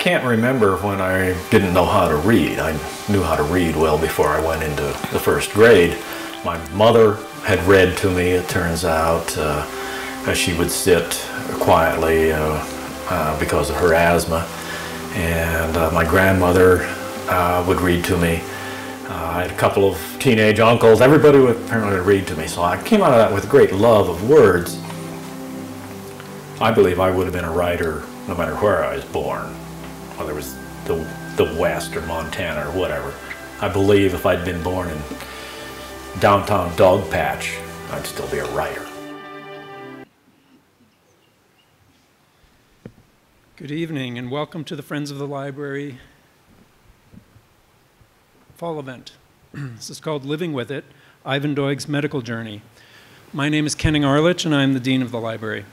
can't remember when I didn't know how to read. I knew how to read well before I went into the first grade. My mother had read to me, it turns out, as she would sit quietly because of her asthma. And my grandmother would read to me. I had a couple of teenage uncles. Everybody would apparently read to me. So I came out of that with a great love of words. I believe I would have been a writer no matter where I was born, whether it was the West or Montana or whatever. I believe if I'd been born in downtown Dogpatch, I'd still be a writer. Good evening and welcome to the Friends of the Library fall event. This is called Living With It, Ivan Doig's Medical Journey. My name is Kenning Arlitch and I'm the Dean of the Library.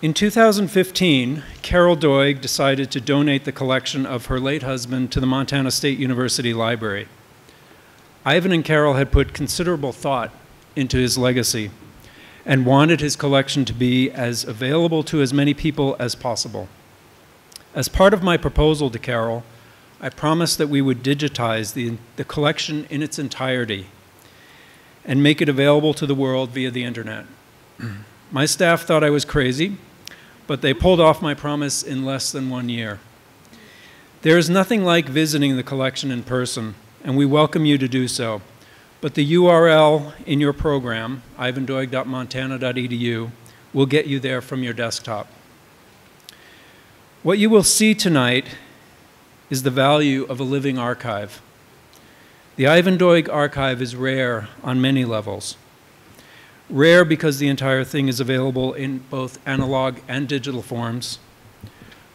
In 2015, Carol Doig decided to donate the collection of her late husband to the Montana State University Library. Ivan and Carol had put considerable thought into his legacy and wanted his collection to be as available to as many people as possible. As part of my proposal to Carol, I promised that we would digitize the collection in its entirety and make it available to the world via the internet. My staff thought I was crazy, but they pulled off my promise in less than 1 year. There is nothing like visiting the collection in person, and we welcome you to do so. But the URL in your program, ivandoig.montana.edu, will get you there from your desktop. What you will see tonight is the value of a living archive. The Ivan Doig archive is rare on many levels. Rare because the entire thing is available in both analog and digital forms.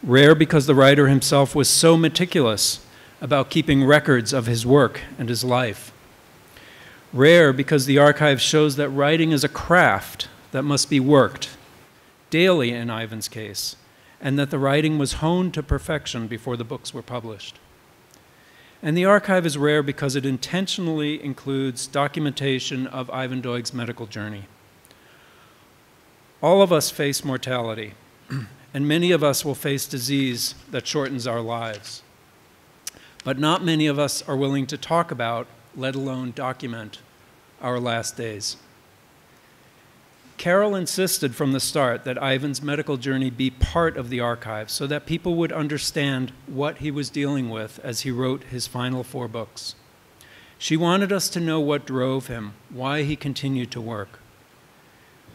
Rare because the writer himself was so meticulous about keeping records of his work and his life. Rare because the archive shows that writing is a craft that must be worked daily in Ivan's case, and that the writing was honed to perfection before the books were published. And the archive is rare because it intentionally includes documentation of Ivan Doig's medical journey. All of us face mortality, and many of us will face disease that shortens our lives. But not many of us are willing to talk about, let alone document, our last days. Carol insisted from the start that Ivan's medical journey be part of the archive so that people would understand what he was dealing with as he wrote his final 4 books. She wanted us to know what drove him, why he continued to work.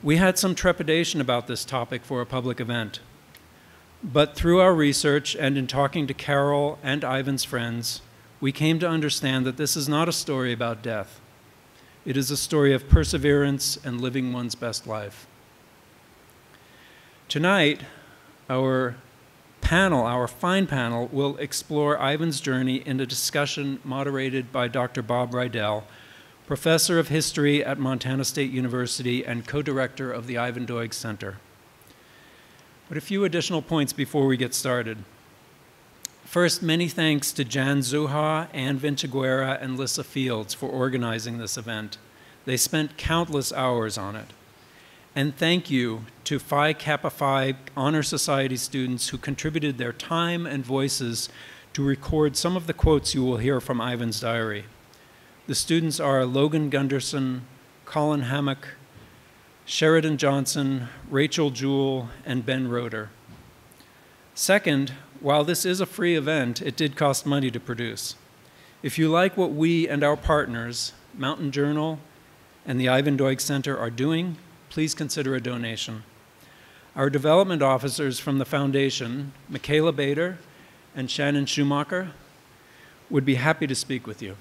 We had some trepidation about this topic for a public event, but through our research and in talking to Carol and Ivan's friends, we came to understand that this is not a story about death. It is a story of perseverance and living one's best life. Tonight, our fine panel, will explore Ivan's journey in a discussion moderated by Dr. Bob Rydell, professor of history at Montana State University and co-director of the Ivan Doig Center. But a few additional points before we get started. First, many thanks to Jan Zuha, Ann Vintiguera, and Lisa Fields for organizing this event. They spent countless hours on it. And thank you to Phi Kappa Phi Honor Society students who contributed their time and voices to record some of the quotes you will hear from Ivan's diary. The students are Logan Gunderson, Colin Hammock, Sheridan Johnson, Rachel Jewell, and Ben Roeder. Second, while this is a free event, it did cost money to produce. If you like what we and our partners, Mountain Journal and the Ivan Doig Center, are doing, please consider a donation. Our development officers from the foundation, Michaela Bader and Shannon Schumacher, would be happy to speak with you.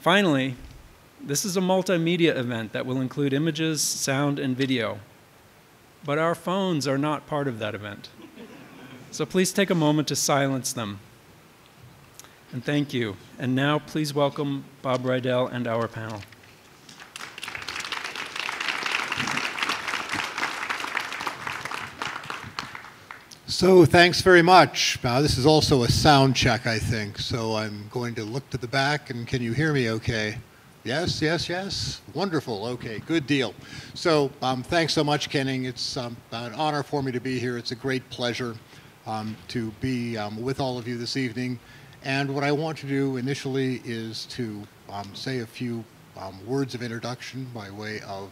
Finally, this is a multimedia event that will include images, sound, and video, but our phones are not part of that event. So please take a moment to silence them. And thank you. And now please welcome Bob Rydell and our panel. So thanks very much. Now this is also a sound check, I think. So I'm going to look to the back and can you hear me okay? Yes, yes, yes. Wonderful. Okay, good deal. So thanks so much, Kenning. It's an honor for me to be here. It's a great pleasure. to be with all of you this evening. And what I want to do initially is to say a few words of introduction by way of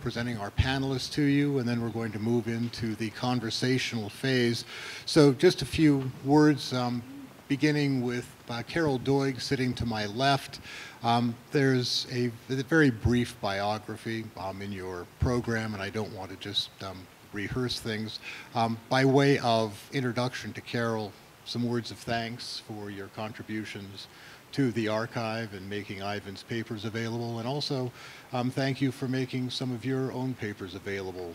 presenting our panelists to you, and then we're going to move into the conversational phase. So just a few words, beginning with Carol Doig sitting to my left. There's a very brief biography in your program, and I don't want to just rehearse things. By way of introduction to Carol, some words of thanks for your contributions to the archive and making Ivan's papers available, and also thank you for making some of your own papers available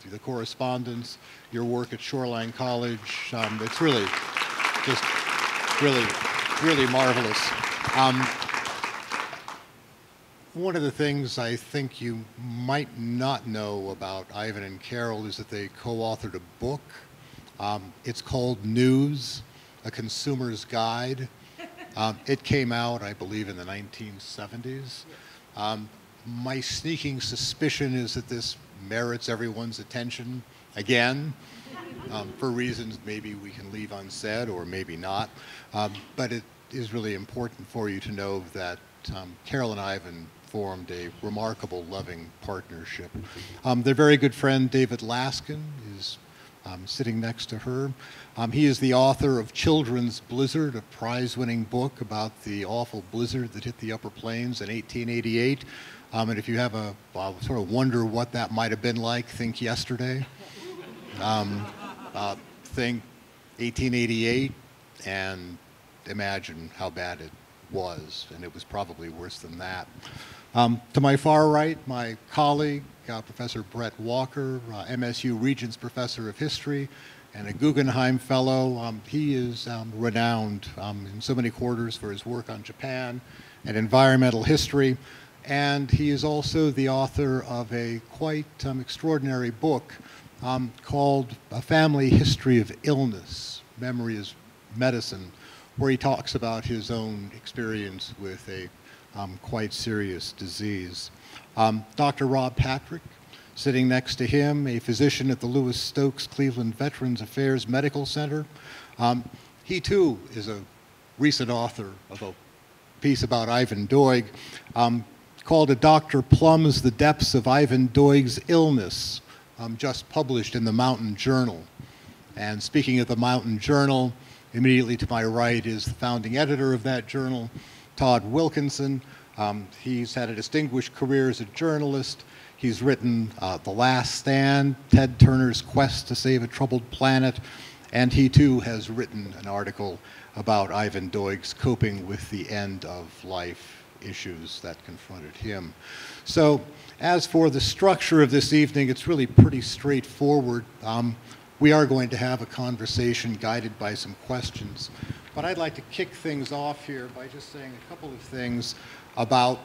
through the correspondence, your work at Shoreline College. It's really, just really marvelous. One of the things I think you might not know about Ivan and Carol is that they co-authored a book. It's called News, A Consumer's Guide. It came out, I believe, in the 1970s. My sneaking suspicion is that this merits everyone's attention, again, for reasons maybe we can leave unsaid or maybe not. But it is really important for you to know that Carol and Ivan formed a remarkable, loving partnership. Their very good friend, David Laskin, is sitting next to her. He is the author of Children's Blizzard, a prize-winning book about the awful blizzard that hit the Upper Plains in 1888. And if you have a sort of wonder what that might have been like, think yesterday. Think 1888 and imagine how bad it was, and it was probably worse than that. To my far right, my colleague, Professor Brett Walker, MSU Regents Professor of History and a Guggenheim Fellow. He is renowned in so many quarters for his work on Japan and environmental history, and he is also the author of a quite extraordinary book called A Family History of Illness, Memory is Medicine, where he talks about his own experience with a quite serious disease. Dr. Rob Patrick, sitting next to him, a physician at the Lewis Stokes Cleveland Veterans Affairs Medical Center. He too is a recent author of a piece about Ivan Doig called A Doctor Plums the Depths of Ivan Doig's Illness, just published in the Mountain Journal. And speaking of the Mountain Journal, immediately to my right is the founding editor of that journal, Todd Wilkinson. He's had a distinguished career as a journalist. He's written The Last Stand, Ted Turner's Quest to Save a Troubled Planet, and he too has written an article about Ivan Doig's coping with the end of life issues that confronted him. So as for the structure of this evening, it's really pretty straightforward. We are going to have a conversation guided by some questions. But I'd like to kick things off here by just saying a couple of things about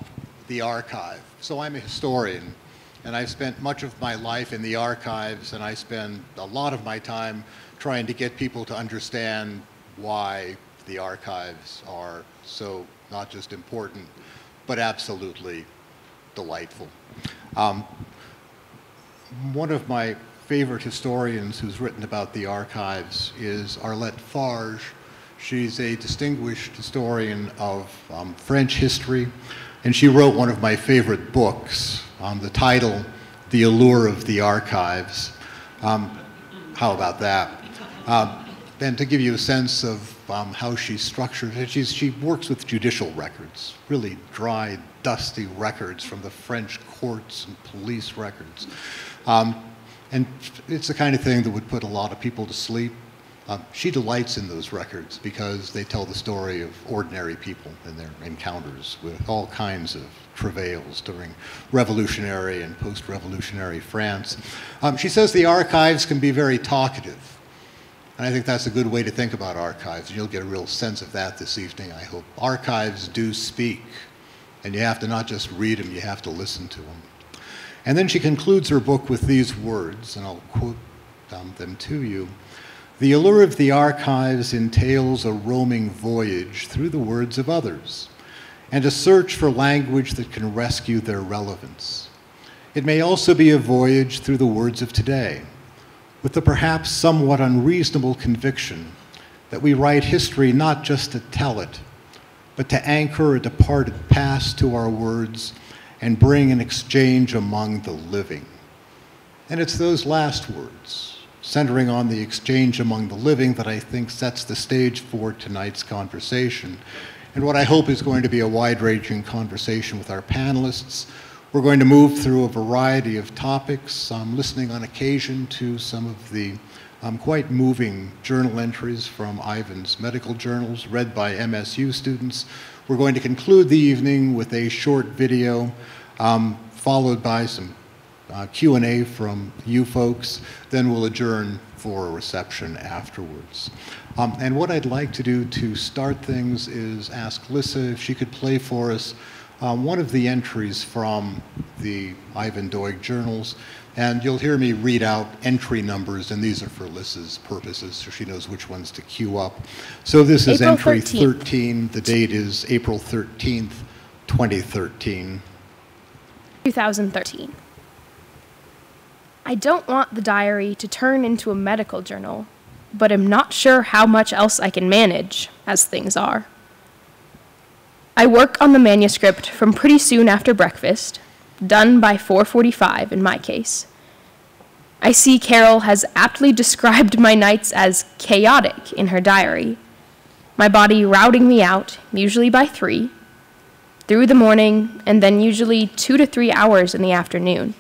the archive. So I'm a historian, and I've spent much of my life in the archives, and I spend a lot of my time trying to get people to understand why the archives are so not just important, but absolutely delightful. One of my favorite historians who's written about the archives is Arlette Farge. She's a distinguished historian of French history, and she wrote one of my favorite books, the title, The Allure of the Archives. How about that? And to give you a sense of how she's structured it, she works with judicial records, really dry, dusty records from the French courts and police records. And it's the kind of thing that would put a lot of people to sleep. She delights in those records because they tell the story of ordinary people and their encounters with all kinds of travails during revolutionary and post-revolutionary France. She says the archives can be very talkative, and I think that's a good way to think about archives, and you'll get a real sense of that this evening, I hope. Archives do speak, and you have to not just read them, you have to listen to them. And then she concludes her book with these words, and I'll quote them to you. The allure of the archives entails a roaming voyage through the words of others and a search for language that can rescue their relevance. It may also be a voyage through the words of today, with the perhaps somewhat unreasonable conviction that we write history not just to tell it, but to anchor a departed past to our words and bring an exchange among the living. And it's those last words, centering on the exchange among the living, that I think sets the stage for tonight's conversation. And what I hope is going to be a wide-ranging conversation with our panelists. We're going to move through a variety of topics. I'm listening on occasion to some of the quite moving journal entries from Ivan's medical journals, read by MSU students. We're going to conclude the evening with a short video, followed by some Q&A from you folks. Then we'll adjourn for a reception afterwards. And what I'd like to do to start things is ask Lissa if she could play for us one of the entries from the Ivan Doig journals. And you'll hear me read out entry numbers, and these are for Lissa's purposes, so she knows which ones to queue up. So this is entry 13. The date is April 13th, 2013. 2013. I don't want the diary to turn into a medical journal, but I'm not sure how much else I can manage, as things are. I work on the manuscript from pretty soon after breakfast, done by 4:45 in my case. I see Carol has aptly described my nights as chaotic in her diary, my body routing me out, usually by 3, through the morning, and then usually 2 to 3 hours in the afternoon,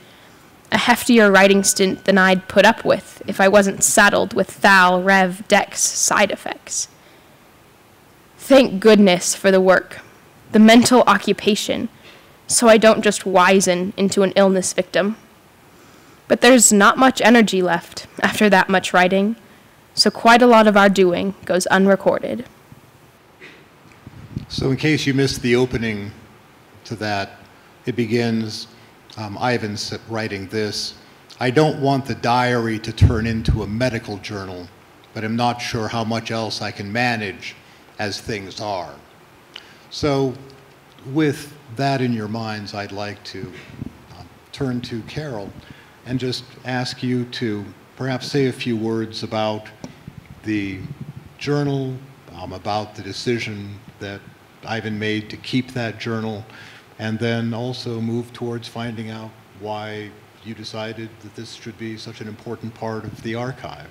a heftier writing stint than I'd put up with if I wasn't saddled with thal, rev, dex side effects. Thank goodness for the work, the mental occupation, so I don't just wizen into an illness victim. But there's not much energy left after that much writing, so quite a lot of our doing goes unrecorded. So in case you missed the opening to that, it begins, Ivan's writing this. I don't want the diary to turn into a medical journal, but I'm not sure how much else I can manage as things are. So with that in your minds, I'd like to turn to Carol and just ask you to perhaps say a few words about the journal, about the decision that Ivan made to keep that journal, and then also move towards finding out why you decided that this should be such an important part of the archive.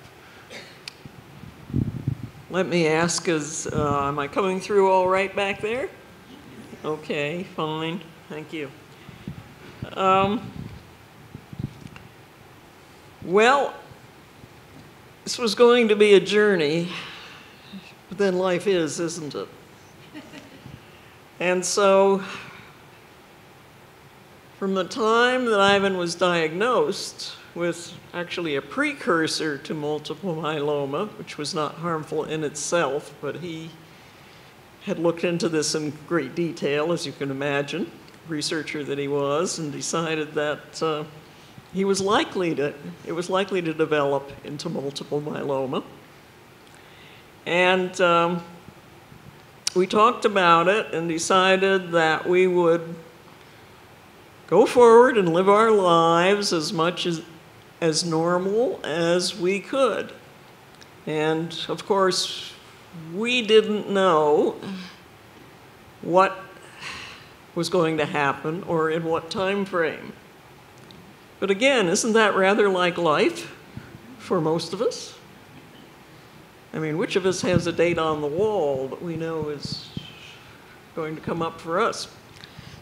Let me ask, am I coming through all right back there? Okay, fine, thank you. Well, this was going to be a journey, but then life is, isn't it? And so, from the time that Ivan was diagnosed with actually a precursor to multiple myeloma, which was not harmful in itself, but he had looked into this in great detail, as you can imagine, researcher that he was, and decided that it was likely to develop into multiple myeloma. And we talked about it and decided that we would go forward and live our lives as much as normal as we could. And of course, we didn't know what was going to happen or in what time frame. But again, isn't that rather like life for most of us? I mean, which of us has a date on the wall that we know is going to come up for us?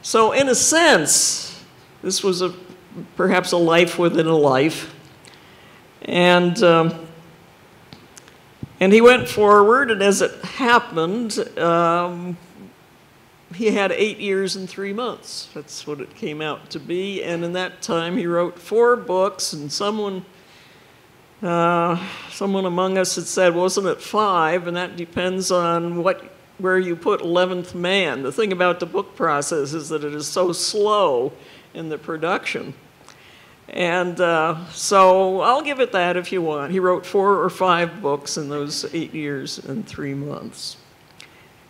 So in a sense, this was perhaps a life within a life. And he went forward, and as it happened, he had 8 years and 3 months. That's what it came out to be. And in that time, he wrote 4 books, and someone among us had said, wasn't it 5? And that depends on where you put 11th Man. The thing about the book process is that it is so slow in the production. And so I'll give it that if you want. He wrote 4 or 5 books in those 8 years and 3 months.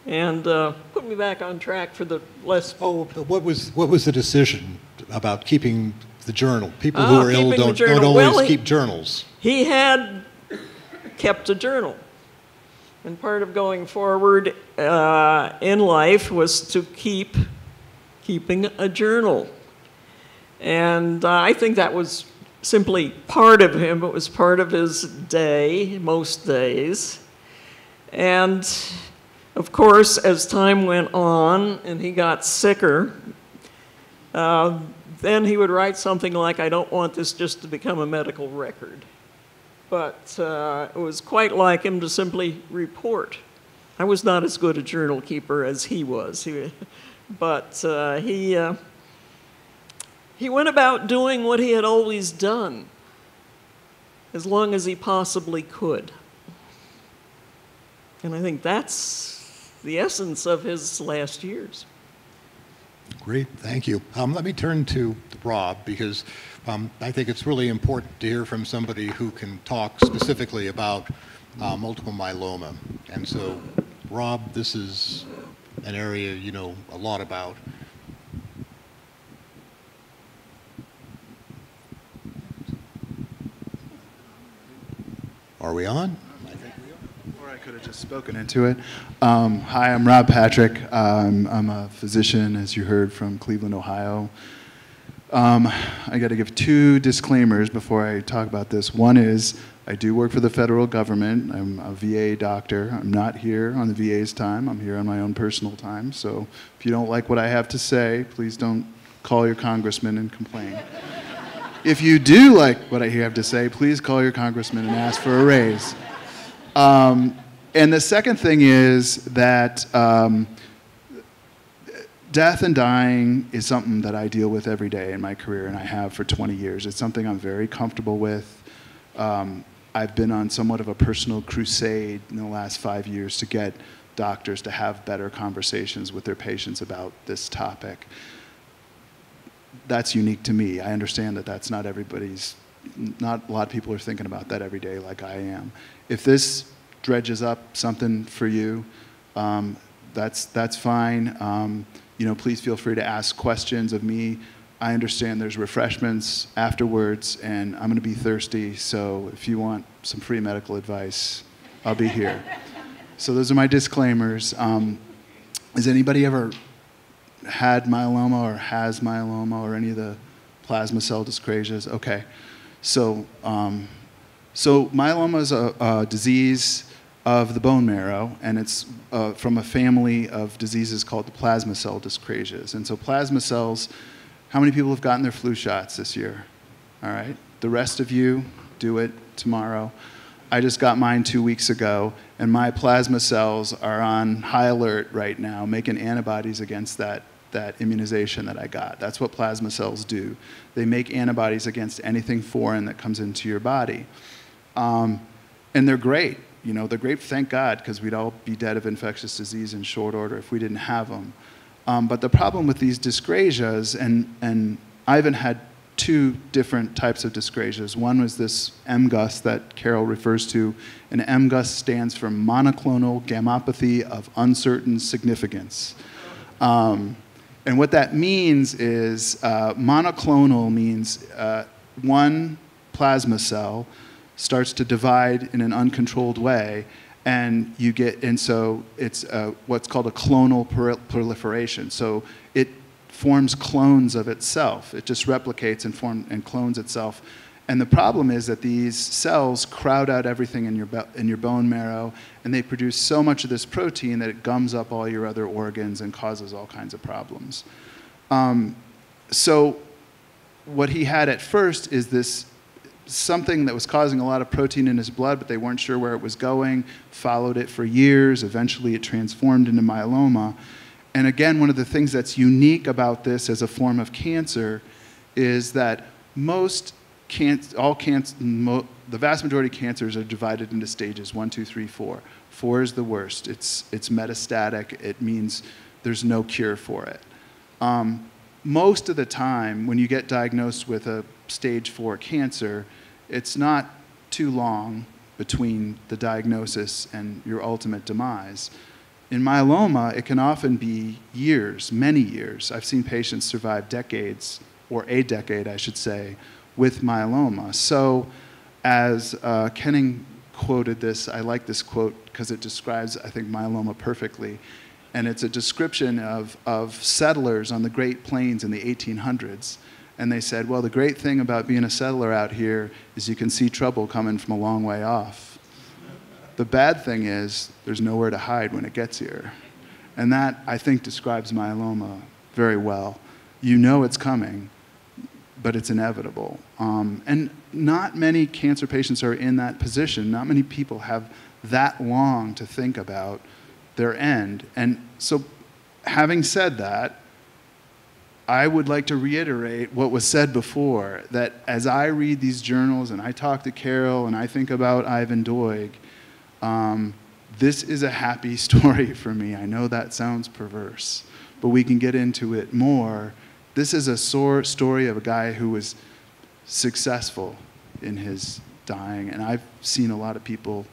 And put me back on track for the last. Oh, what was the decision about keeping The journal. People who are ill don't always keep journals. He had kept a journal. And part of going forward in life was to keeping a journal. And I think that was simply part of him. It was part of his day, most days. And of course, as time went on and he got sicker, then he would write something like, I don't want this just to become a medical record. But it was quite like him to simply report. I was not as good a journal keeper as he was. He went about doing what he had always done, as long as he possibly could. And I think that's the essence of his last years. Great, thank you. Let me turn to Rob, because I think it's really important to hear from somebody who can talk specifically about multiple myeloma. And so, Rob, this is an area you know a lot about. Are we on? Could have just spoken into it. Hi, I'm Rob Patrick. I'm a physician, as you heard, from Cleveland, Ohio. I got to give two disclaimers before I talk about this. One is I do work for the federal government. I'm a VA doctor. I'm not here on the VA's time. I'm here on my own personal time. So if you don't like what I have to say, please don't call your congressman and complain. If you do like what I have to say, please call your congressman and ask for a raise. And the second thing is that death and dying is something that I deal with every day in my career, and I have for 20 years. It's something I'm very comfortable with. I've been on somewhat of a personal crusade in the last 5 years to get doctors to have better conversations with their patients about this topic. That's unique to me. I understand that that's not everybody's, not a lot of people are thinking about that every day like I am. If this dredges up something for you, that's fine. You know, please feel free to ask questions of me. I understand there's refreshments afterwards, and I'm going to be thirsty. So if you want some free medical advice, I'll be here. So those are my disclaimers. Has anybody ever had myeloma or has myeloma or any of the plasma cell dyscrasias? Okay, so. So myeloma is a disease of the bone marrow, and it's from a family of diseases called the plasma cell dyscrasias. And so plasma cells, how many people have gotten their flu shots this year? All right, the rest of you do it tomorrow. I just got mine 2 weeks ago, and my plasma cells are on high alert right now, making antibodies against that immunization that I got. That's what plasma cells do. They make antibodies against anything foreign that comes into your body. And they're great, you know, they're great, thank God, because we'd all be dead of infectious disease in short order if we didn't have them. But the problem with these dyscrasias, and Ivan had two different types of dyscrasias. One was this MGUS that Carol refers to, and MGUS stands for monoclonal gammopathy of uncertain significance. And what that means is monoclonal means one plasma cell starts to divide in an uncontrolled way, and you get, and so it's what's called a clonal proliferation. So it forms clones of itself. It just replicates and clones itself. And the problem is that these cells crowd out everything in your bone marrow, and they produce so much of this protein that it gums up all your other organs and causes all kinds of problems. So what he had at first is this something that was causing a lot of protein in his blood, but they weren't sure where it was going, followed it for years. Eventually it transformed into myeloma. And again, one of the things that's unique about this as a form of cancer is that the vast majority of cancers are divided into stages 1, 2, 3, 4. 4 is the worst. It's metastatic. It means there's no cure for it. Most of the time, when you get diagnosed with a stage 4 cancer, it's not too long between the diagnosis and your ultimate demise. In myeloma, it can often be years, many years. I've seen patients survive decades or a decade, I should say, with myeloma. So as Kenning quoted this, I like this quote because it describes, I think, myeloma perfectly. And it's a description of settlers on the Great Plains in the 1800s. And they said, well, the great thing about being a settler out here is you can see trouble coming from a long way off. The bad thing is there's nowhere to hide when it gets here. And that, I think, describes myeloma very well. You know it's coming, but it's inevitable. And not many cancer patients are in that position. Not many people have that long to think about their end. And so having said that, I would like to reiterate what was said before, that as I read these journals and I talk to Carol and I think about Ivan Doig, this is a happy story for me. I know that sounds perverse, but we can get into it more. This is a sore story of a guy who was successful in his dying, and I've seen a lot of people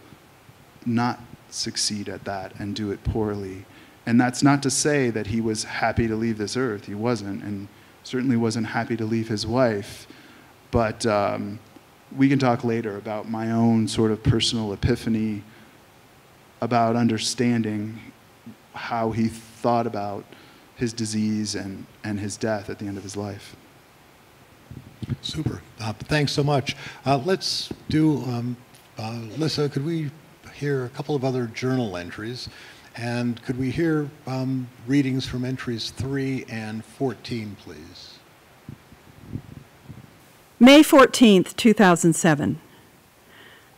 not succeed at that and do it poorly. And that's not to say that he was happy to leave this earth. He wasn't, and certainly wasn't happy to leave his wife. But we can talk later about my own sort of personal epiphany about understanding how he thought about his disease and his death at the end of his life. Super. Thanks so much. Let's do, Lissa, could we hear a couple of other journal entries? And could we hear readings from entries 3 and 14, please? May 14th, 2007.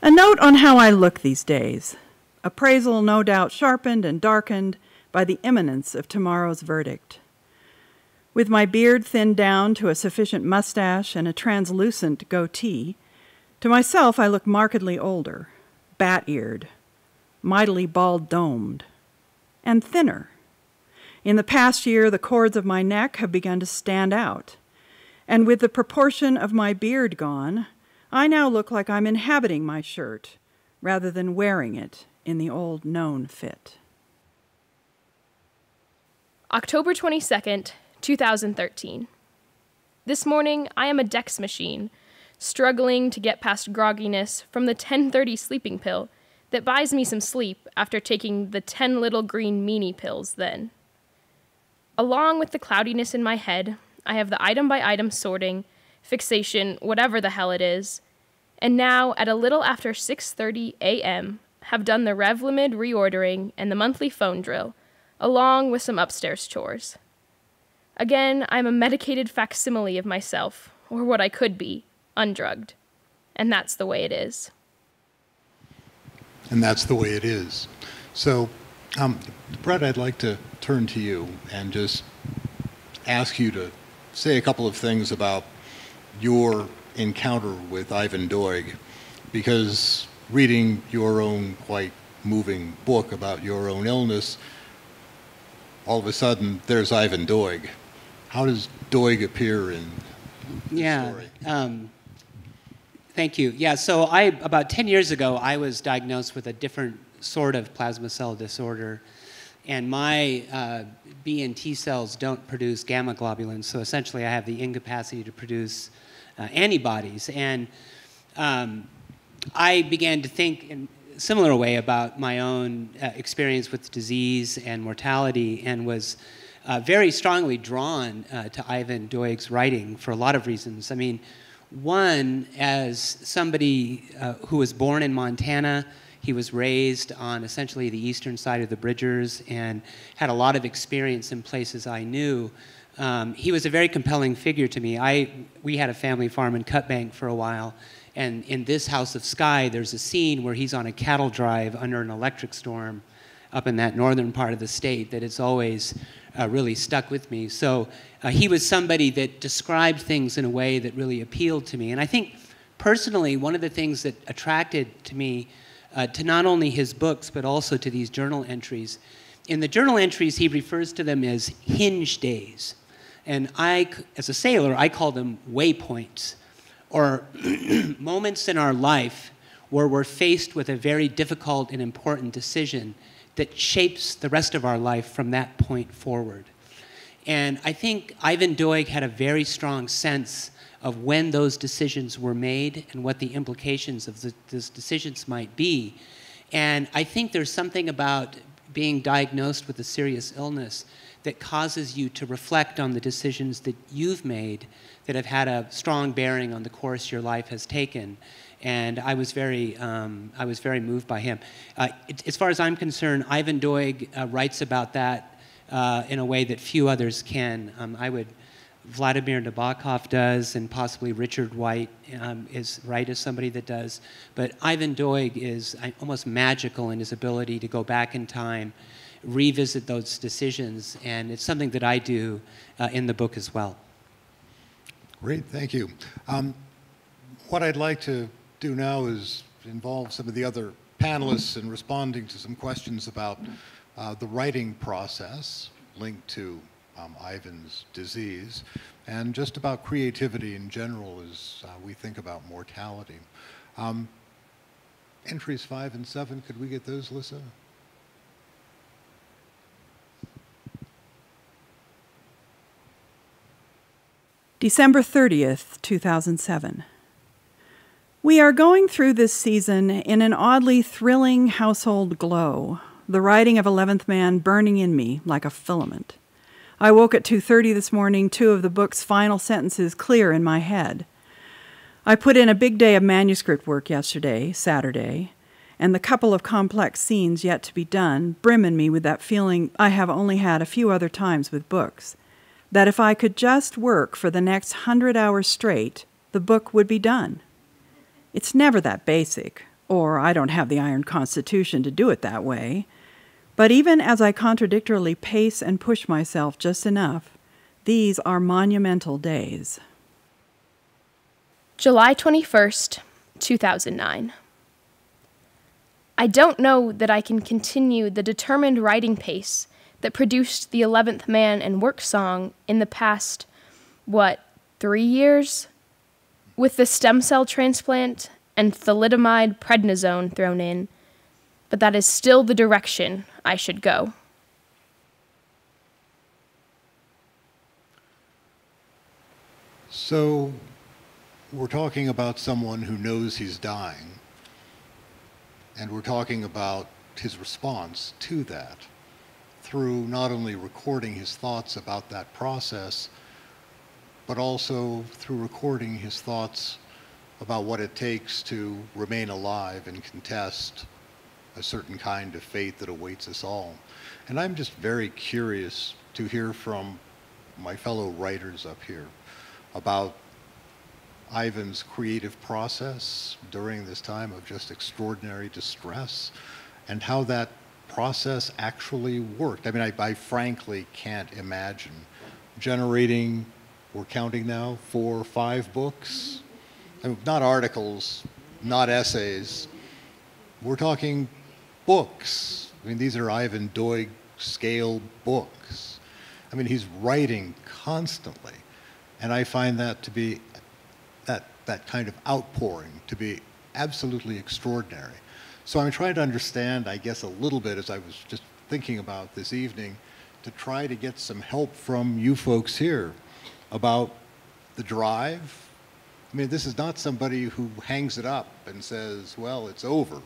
A note on how I look these days. Appraisal no doubt sharpened and darkened by the imminence of tomorrow's verdict. With my beard thinned down to a sufficient mustache and a translucent goatee, to myself I look markedly older, bat-eared, mightily bald-domed, and thinner. In the past year, the cords of my neck have begun to stand out, and with the proportion of my beard gone, I now look like I'm inhabiting my shirt rather than wearing it in the old known fit. October 22nd, 2013. This morning, I am a Dex machine, struggling to get past grogginess from the 10:30 sleeping pill that buys me some sleep after taking the 10 little green meanie pills then. Along with the cloudiness in my head, I have the item-by-item sorting, fixation, whatever the hell it is, and now, at a little after 6:30 a.m., have done the Revlimid reordering and the monthly phone drill, along with some upstairs chores. Again, I'm a medicated facsimile of myself, or what I could be, undrugged. And that's the way it is. And that's the way it is. So, Brett, I'd like to turn to you and just ask you to say a couple of things about your encounter with Ivan Doig, because reading your own quite moving book about your own illness, all of a sudden there's Ivan Doig. How does Doig appear in the story? Thank you. Yeah, so about 10 years ago, I was diagnosed with a different sort of plasma cell disorder. And my B and T cells don't produce gamma globulins, so essentially I have the incapacity to produce antibodies. And I began to think in a similar way about my own experience with disease and mortality, and was very strongly drawn to Ivan Doig's writing for a lot of reasons. I mean, one, as somebody who was born in Montana, he was raised on essentially the eastern side of the Bridgers and had a lot of experience in places I knew. He was a very compelling figure to me. We had a family farm in Cutbank for a while, and in This House of Sky, there's a scene where he's on a cattle drive under an electric storm up in that northern part of the state that it's always really stuck with me. So he was somebody that described things in a way that really appealed to me. And I think personally, one of the things that attracted to me to not only his books, but also to these journal entries. In the journal entries, he refers to them as hinge days. And I, as a sailor, I call them waypoints, or moments in our life where we're faced with a very difficult and important decision that shapes the rest of our life from that point forward. And I think Ivan Doig had a very strong sense of when those decisions were made and what the implications of those decisions might be. And I think there's something about being diagnosed with a serious illness that causes you to reflect on the decisions that you've made that have had a strong bearing on the course your life has taken. And I was very moved by him. As far as I'm concerned, Ivan Doig writes about that in a way that few others can. Vladimir Nabokov does, and possibly Richard White is right as somebody that does. But Ivan Doig is almost magical in his ability to go back in time, revisit those decisions, and it's something that I do in the book as well. Great, thank you. What I'd like to do now is involve some of the other panelists in responding to some questions about the writing process linked to Ivan's disease, and just about creativity in general as we think about mortality. Entries 5 and 7, could we get those, Lissa? December 30th, 2007. We are going through this season in an oddly thrilling household glow, the writing of 11th Man burning in me like a filament. I woke at 2:30 this morning, two of the book's final sentences clear in my head. I put in a big day of manuscript work yesterday, Saturday, and the couple of complex scenes yet to be done brim in me with that feeling I have only had a few other times with books, that if I could just work for the next 100 hours straight, the book would be done. It's never that basic, or I don't have the iron constitution to do it that way. But even as I contradictorily pace and push myself just enough, these are monumental days. July 21st, 2009. I don't know that I can continue the determined writing pace that produced The 11th Man and Work Song in the past, 3 years? With the stem cell transplant and thalidomide prednisone thrown in, but that is still the direction I should go. So we're talking about someone who knows he's dying, and we're talking about his response to that through not only recording his thoughts about that process, but also through recording his thoughts about what it takes to remain alive and contest a certain kind of fate that awaits us all. And I'm just very curious to hear from my fellow writers up here about Ivan's creative process during this time of just extraordinary distress and how that process actually worked. I mean, I frankly can't imagine generating, we're counting now, 4 or 5 books. I mean, not articles, not essays. We're talking books. I mean, these are Ivan Doig scale books. I mean, he's writing constantly. And I find that to be, that kind of outpouring to be absolutely extraordinary. So I'm trying to understand, I guess, a little bit as I was just thinking about this evening, to try to get some help from you folks here about the drive. I mean, this is not somebody who hangs it up and says, well, it's over.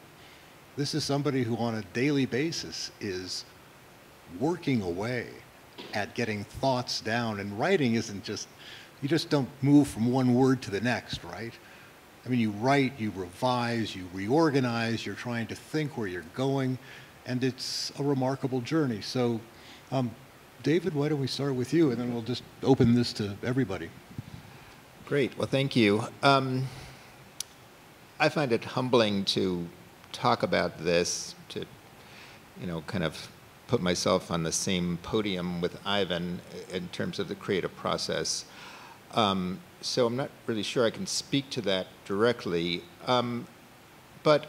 This is somebody who on a daily basis is working away at getting thoughts down. And writing isn't just, you just don't move from one word to the next, right? I mean, you write, you revise, you reorganize, you're trying to think where you're going, and it's a remarkable journey. So, David, why don't we start with you, and then we'll just open this to everybody. Great, well, thank you. I find it humbling to talk about this, to, you know, kind of put myself on the same podium with Ivan in terms of the creative process. So I'm not really sure I can speak to that directly, but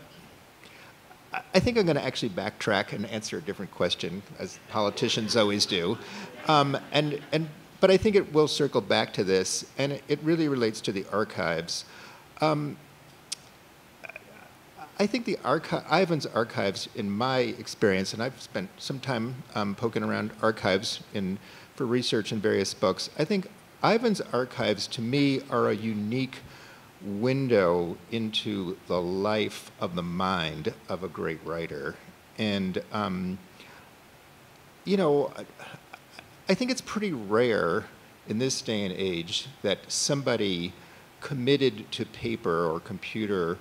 I think I'm going to actually backtrack and answer a different question, as politicians always do. But I think it will circle back to this, and it really relates to the archives. I think the Ivan's archives, in my experience, and I've spent some time poking around archives for research in various books, I think Ivan's archives, to me, are a unique window into the life of the mind of a great writer. And, you know, I think it's pretty rare in this day and age that somebody committed to paper or computer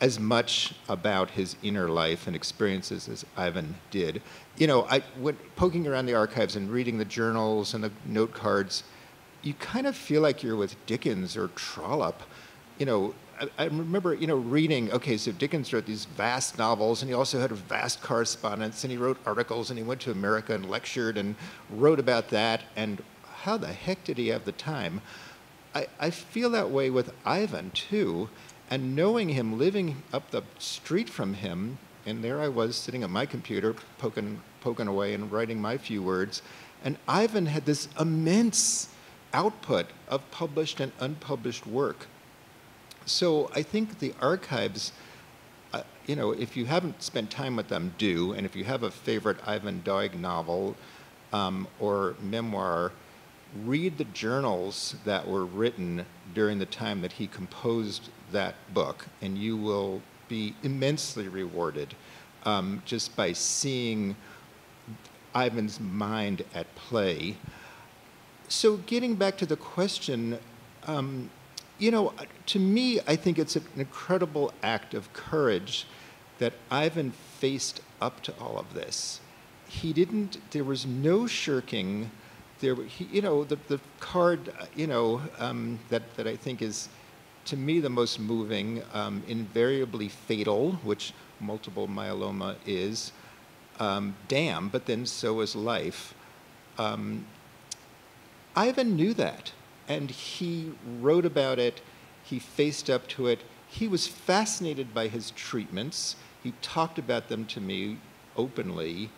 as much about his inner life and experiences as Ivan did. You know, I went poking around the archives and reading the journals and the note cards. You kind of feel like you're with Dickens or Trollope. You know, I remember, you know, reading, okay, so Dickens wrote these vast novels, and he also had a vast correspondence, and he wrote articles, and he went to America and lectured and wrote about that, and how the heck did he have the time? I feel that way with Ivan, too. And knowing him, living up the street from him, and there I was sitting at my computer, poking away and writing my few words, and Ivan had this immense output of published and unpublished work. So I think the archives, you know, if you haven't spent time with them, do, and if you have a favorite Ivan Doig novel or memoir, read the journals that were written during the time that he composed that book, and you will be immensely rewarded just by seeing Ivan's mind at play. So getting back to the question, you know, to me, I think it's an incredible act of courage that Ivan faced up to all of this. He didn't, there was no shirking. You know, the card, you know, that I think is, to me, the most moving, invariably fatal, which multiple myeloma is, damn, but then so is life. Ivan knew that, and he wrote about it, he faced up to it, he was fascinated by his treatments, he talked about them to me openly,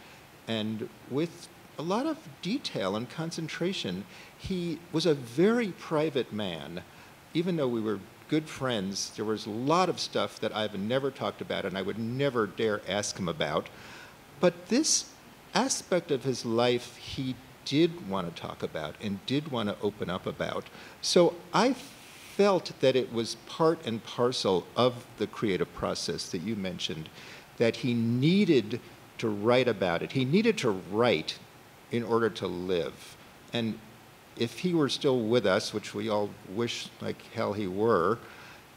and with a lot of detail and concentration. He was a very private man. Even though we were good friends, there was a lot of stuff that Ivan never talked about and I would never dare ask him about. But this aspect of his life he did want to talk about and did want to open up about. So I felt that it was part and parcel of the creative process that you mentioned, that he needed to write about it. He needed to write in order to live. And if he were still with us, which we all wish like hell he were,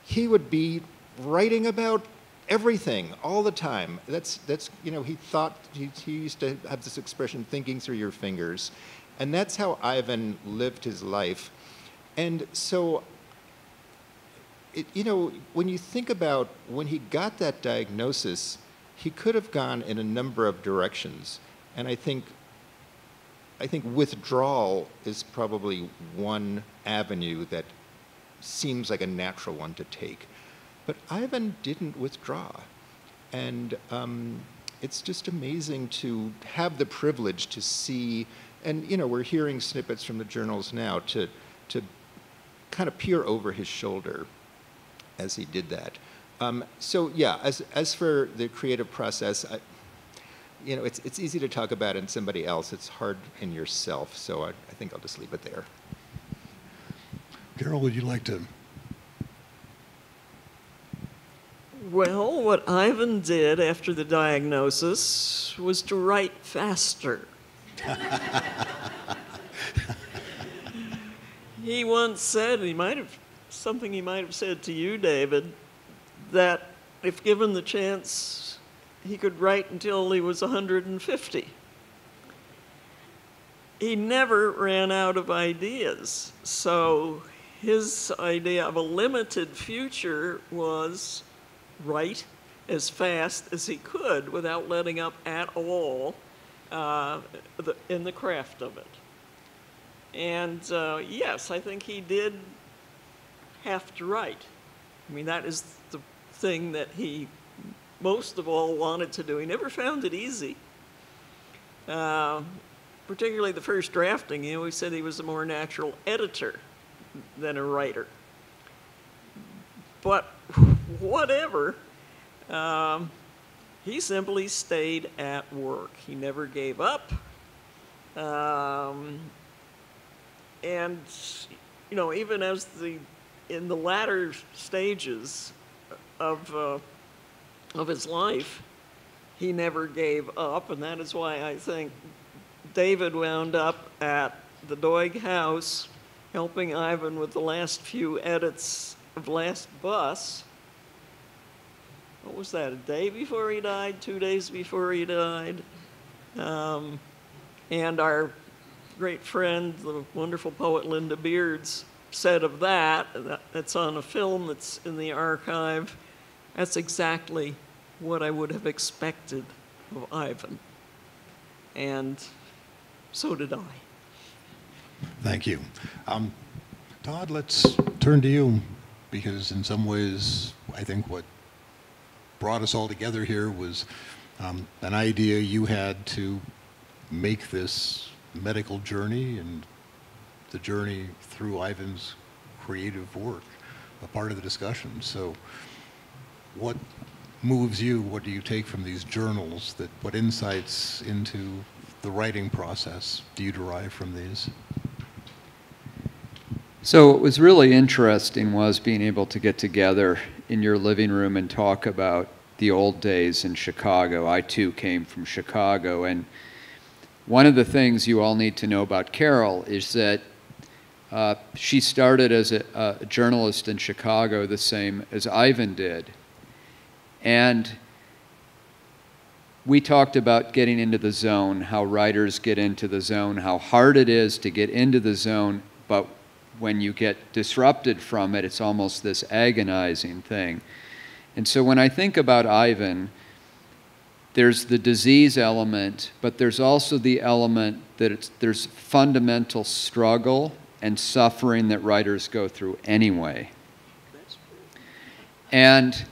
he would be writing about everything all the time. That's you know, he thought, he used to have this expression, thinking through your fingers. And that's how Ivan lived his life. And so, you know, when you think about when he got that diagnosis, he could have gone in a number of directions. And I think withdrawal is probably one avenue that seems like a natural one to take. But Ivan didn't withdraw. And it's just amazing to have the privilege to see, and you know, we're hearing snippets from the journals now, to kind of peer over his shoulder as he did that. So yeah, as for the creative process, you know, it's easy to talk about in somebody else. It's hard in yourself, so I think I'll just leave it there. Carol, would you like to? Well, what Ivan did after the diagnosis was to write faster. He once said, he might have said to you, David, that if given the chance, he could write until he was 150. He never ran out of ideas. So his idea of a limited future was write as fast as he could without letting up at all in the craft of it. And yes, I think he did have to write. I mean, that is the thing that he most of all wanted to do. He never found it easy. Particularly the first drafting, he always said he was a more natural editor than a writer. But whatever, He simply stayed at work. He never gave up. And, you know, even as in the latter stages of his life, he never gave up, and that is why I think David wound up at the Doig house helping Ivan with the last few edits of Last Bus. What was that, a day before he died, 2 days before he died? And our great friend, the wonderful poet Linda Beards, said of that, that's on a film that's in the archive, that's exactly what I would have expected of Ivan. And so did I. Thank you. Todd, let's turn to you, because in some ways, I think what brought us all together here was an idea you had to make this medical journey and the journey through Ivan's creative work a part of the discussion. So what moves you? What do you take from these journals? What insights into the writing process do you derive from these? So what was really interesting was being able to get together in your living room and talk about the old days in Chicago. I too came from Chicago, and one of the things you all need to know about Carol is that she started as a journalist in Chicago the same as Ivan did. And we talked about getting into the zone, how writers get into the zone, how hard it is to get into the zone, but when you get disrupted from it, it's almost this agonizing thing. And so when I think about Ivan, there's the disease element, but there's also the element that there's fundamental struggle and suffering that writers go through anyway. And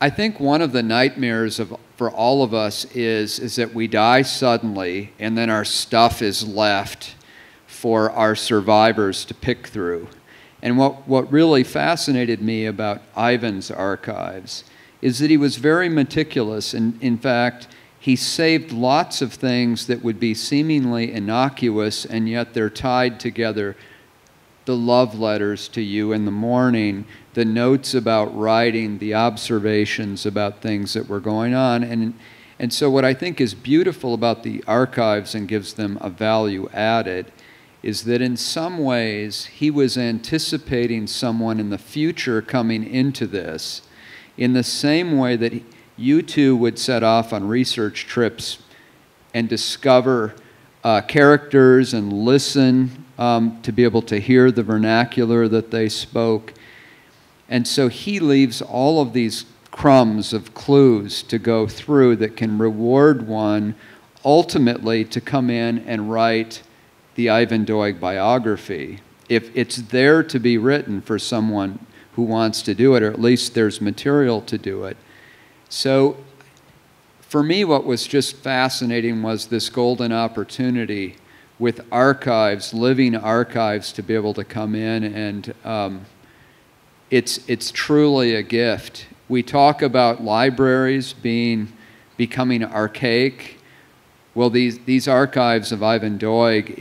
I think one of the nightmares for all of us is that we die suddenly, and then our stuff is left for our survivors to pick through. And what really fascinated me about Ivan's archives is that he was very meticulous, and in fact, he saved lots of things that would be seemingly innocuous, and yet they're tied together. The love letters to you in the morning, the notes about writing, the observations about things that were going on. And so what I think is beautiful about the archives and gives them a value added is that in some ways he was anticipating someone in the future coming into this in the same way that you two would set off on research trips and discover characters and listen to be able to hear the vernacular that they spoke. And so he leaves all of these crumbs of clues to go through that can reward one ultimately to come in and write the Ivan Doig biography, if it's there to be written for someone who wants to do it, or at least there's material to do it. So for me, what was just fascinating was this golden opportunity with archives, living archives, to be able to come in, and it's truly a gift. We talk about libraries becoming archaic. Well, these archives of Ivan Doig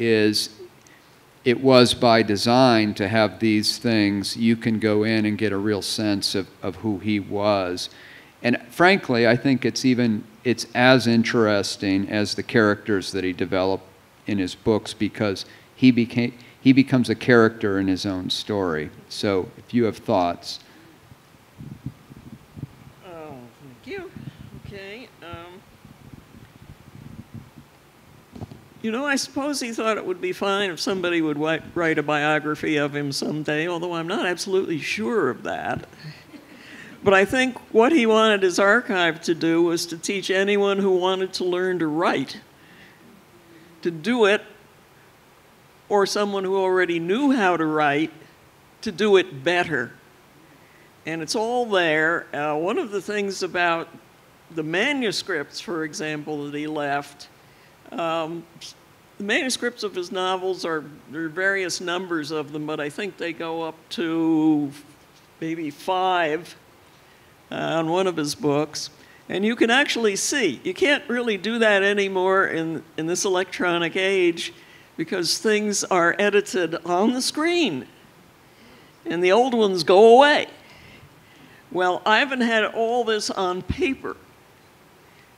it was by design to have these things. You can go in and get a real sense of who he was. And frankly, I think it's as interesting as the characters that he developed in his books, because he becomes a character in his own story. So if you have thoughts. Oh, thank you. Okay. You know, I suppose he thought it would be fine if somebody would write a biography of him someday, although I'm not absolutely sure of that. But I think what he wanted his archive to do was to teach anyone who wanted to learn to write to do it, or someone who already knew how to write to do it better. And it's all there. One of the things about the manuscripts, for example, that he left, the manuscripts of his novels there are various numbers of them, but I think they go up to maybe 5. on one of his books. And you can actually see. You can't really do that anymore in this electronic age because things are edited on the screen. And the old ones go away. Well, Ivan had all this on paper.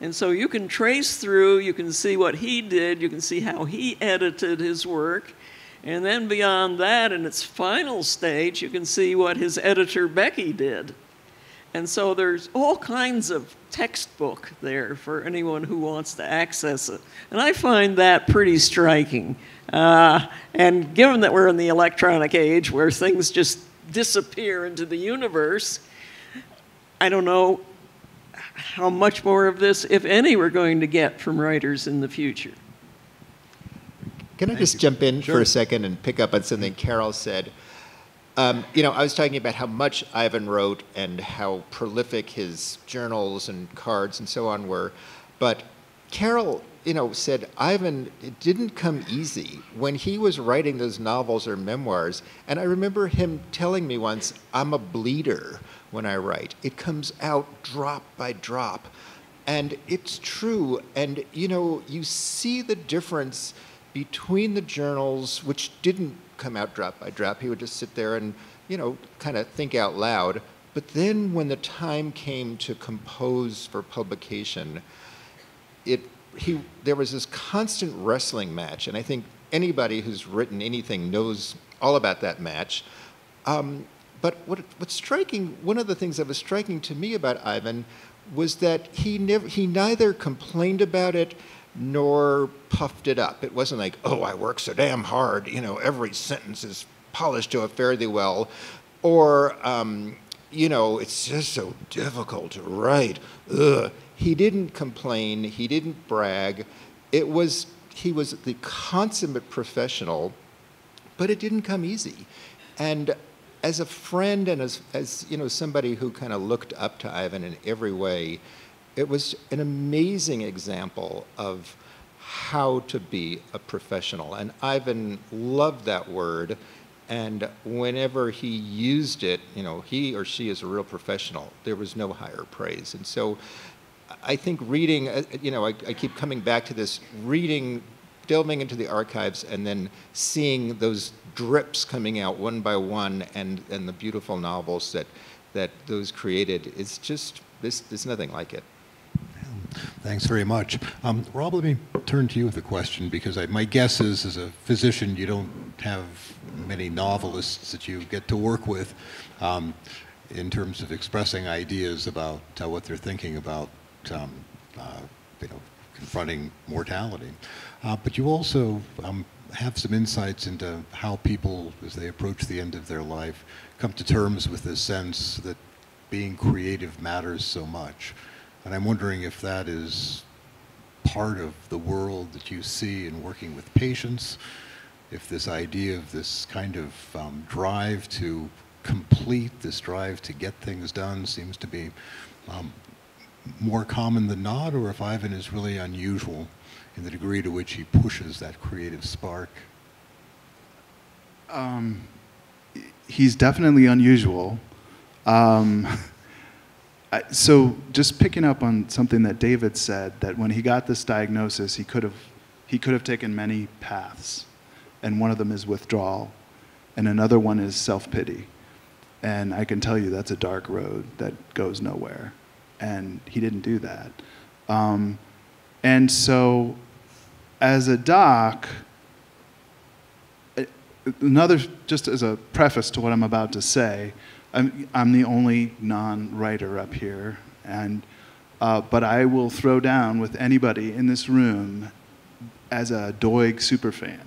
And so you can trace through, you can see what he did, you can see how he edited his work. And then beyond that, in its final stage, you can see what his editor, Becky, did. And so there's all kinds of textbook there for anyone who wants to access it. And I find that pretty striking. And given that we're in the electronic age where things just disappear into the universe, I don't know how much more of this, if any, we're going to get from writers in the future. Can I just jump in for a second and pick up on something Carol said? You know, I was talking about how much Ivan wrote and how prolific his journals and cards and so on were. But Carol, you know, said Ivan, it didn't come easy when he was writing those novels or memoirs. And I remember him telling me once, I'm a bleeder when I write. It comes out drop by drop. And it's true. And, you know, you see the difference between the journals, which didn't come out drop by drop. He would just sit there and, you know, kind of think out loud. But then when the time came to compose for publication, there was this constant wrestling match. And I think anybody who's written anything knows all about that match. But one of the things that was striking to me about Ivan was that he neither complained about it nor puffed it up. It wasn't like, oh, I work so damn hard, you know, every sentence is polished to a fairly well, or, you know, it's just so difficult to write. Ugh. He didn't complain, he didn't brag. He was the consummate professional, but it didn't come easy. And as a friend and as you know, somebody who kind of looked up to Ivan in every way, it was an amazing example of how to be a professional. And Ivan loved that word. And whenever he used it, you know, he or she is a real professional. There was no higher praise. And so I think reading, you know, I keep coming back to this, reading, delving into the archives, and then seeing those drips coming out one by one and the beautiful novels that those created. It's just, there's nothing like it. Thanks very much. Rob, let me turn to you with a question, because my guess is, as a physician, you don't have many novelists that you get to work with in terms of expressing ideas about what they're thinking about you know, confronting mortality. But you also have some insights into how people, as they approach the end of their life, come to terms with this sense that being creative matters so much. And I'm wondering if that is part of the world that you see in working with patients, if this idea of this kind of drive to complete, this drive to get things done seems to be more common than not, or if Ivan is really unusual in the degree to which he pushes that creative spark. He's definitely unusual. So just picking up on something that David said, that when he got this diagnosis, he could have taken many paths, and one of them is withdrawal, and another one is self-pity. And I can tell you that's a dark road that goes nowhere, and he didn't do that. And so as a doc, just as a preface to what I'm about to say, I'm the only non-writer up here, and but I will throw down with anybody in this room as a Doig superfan.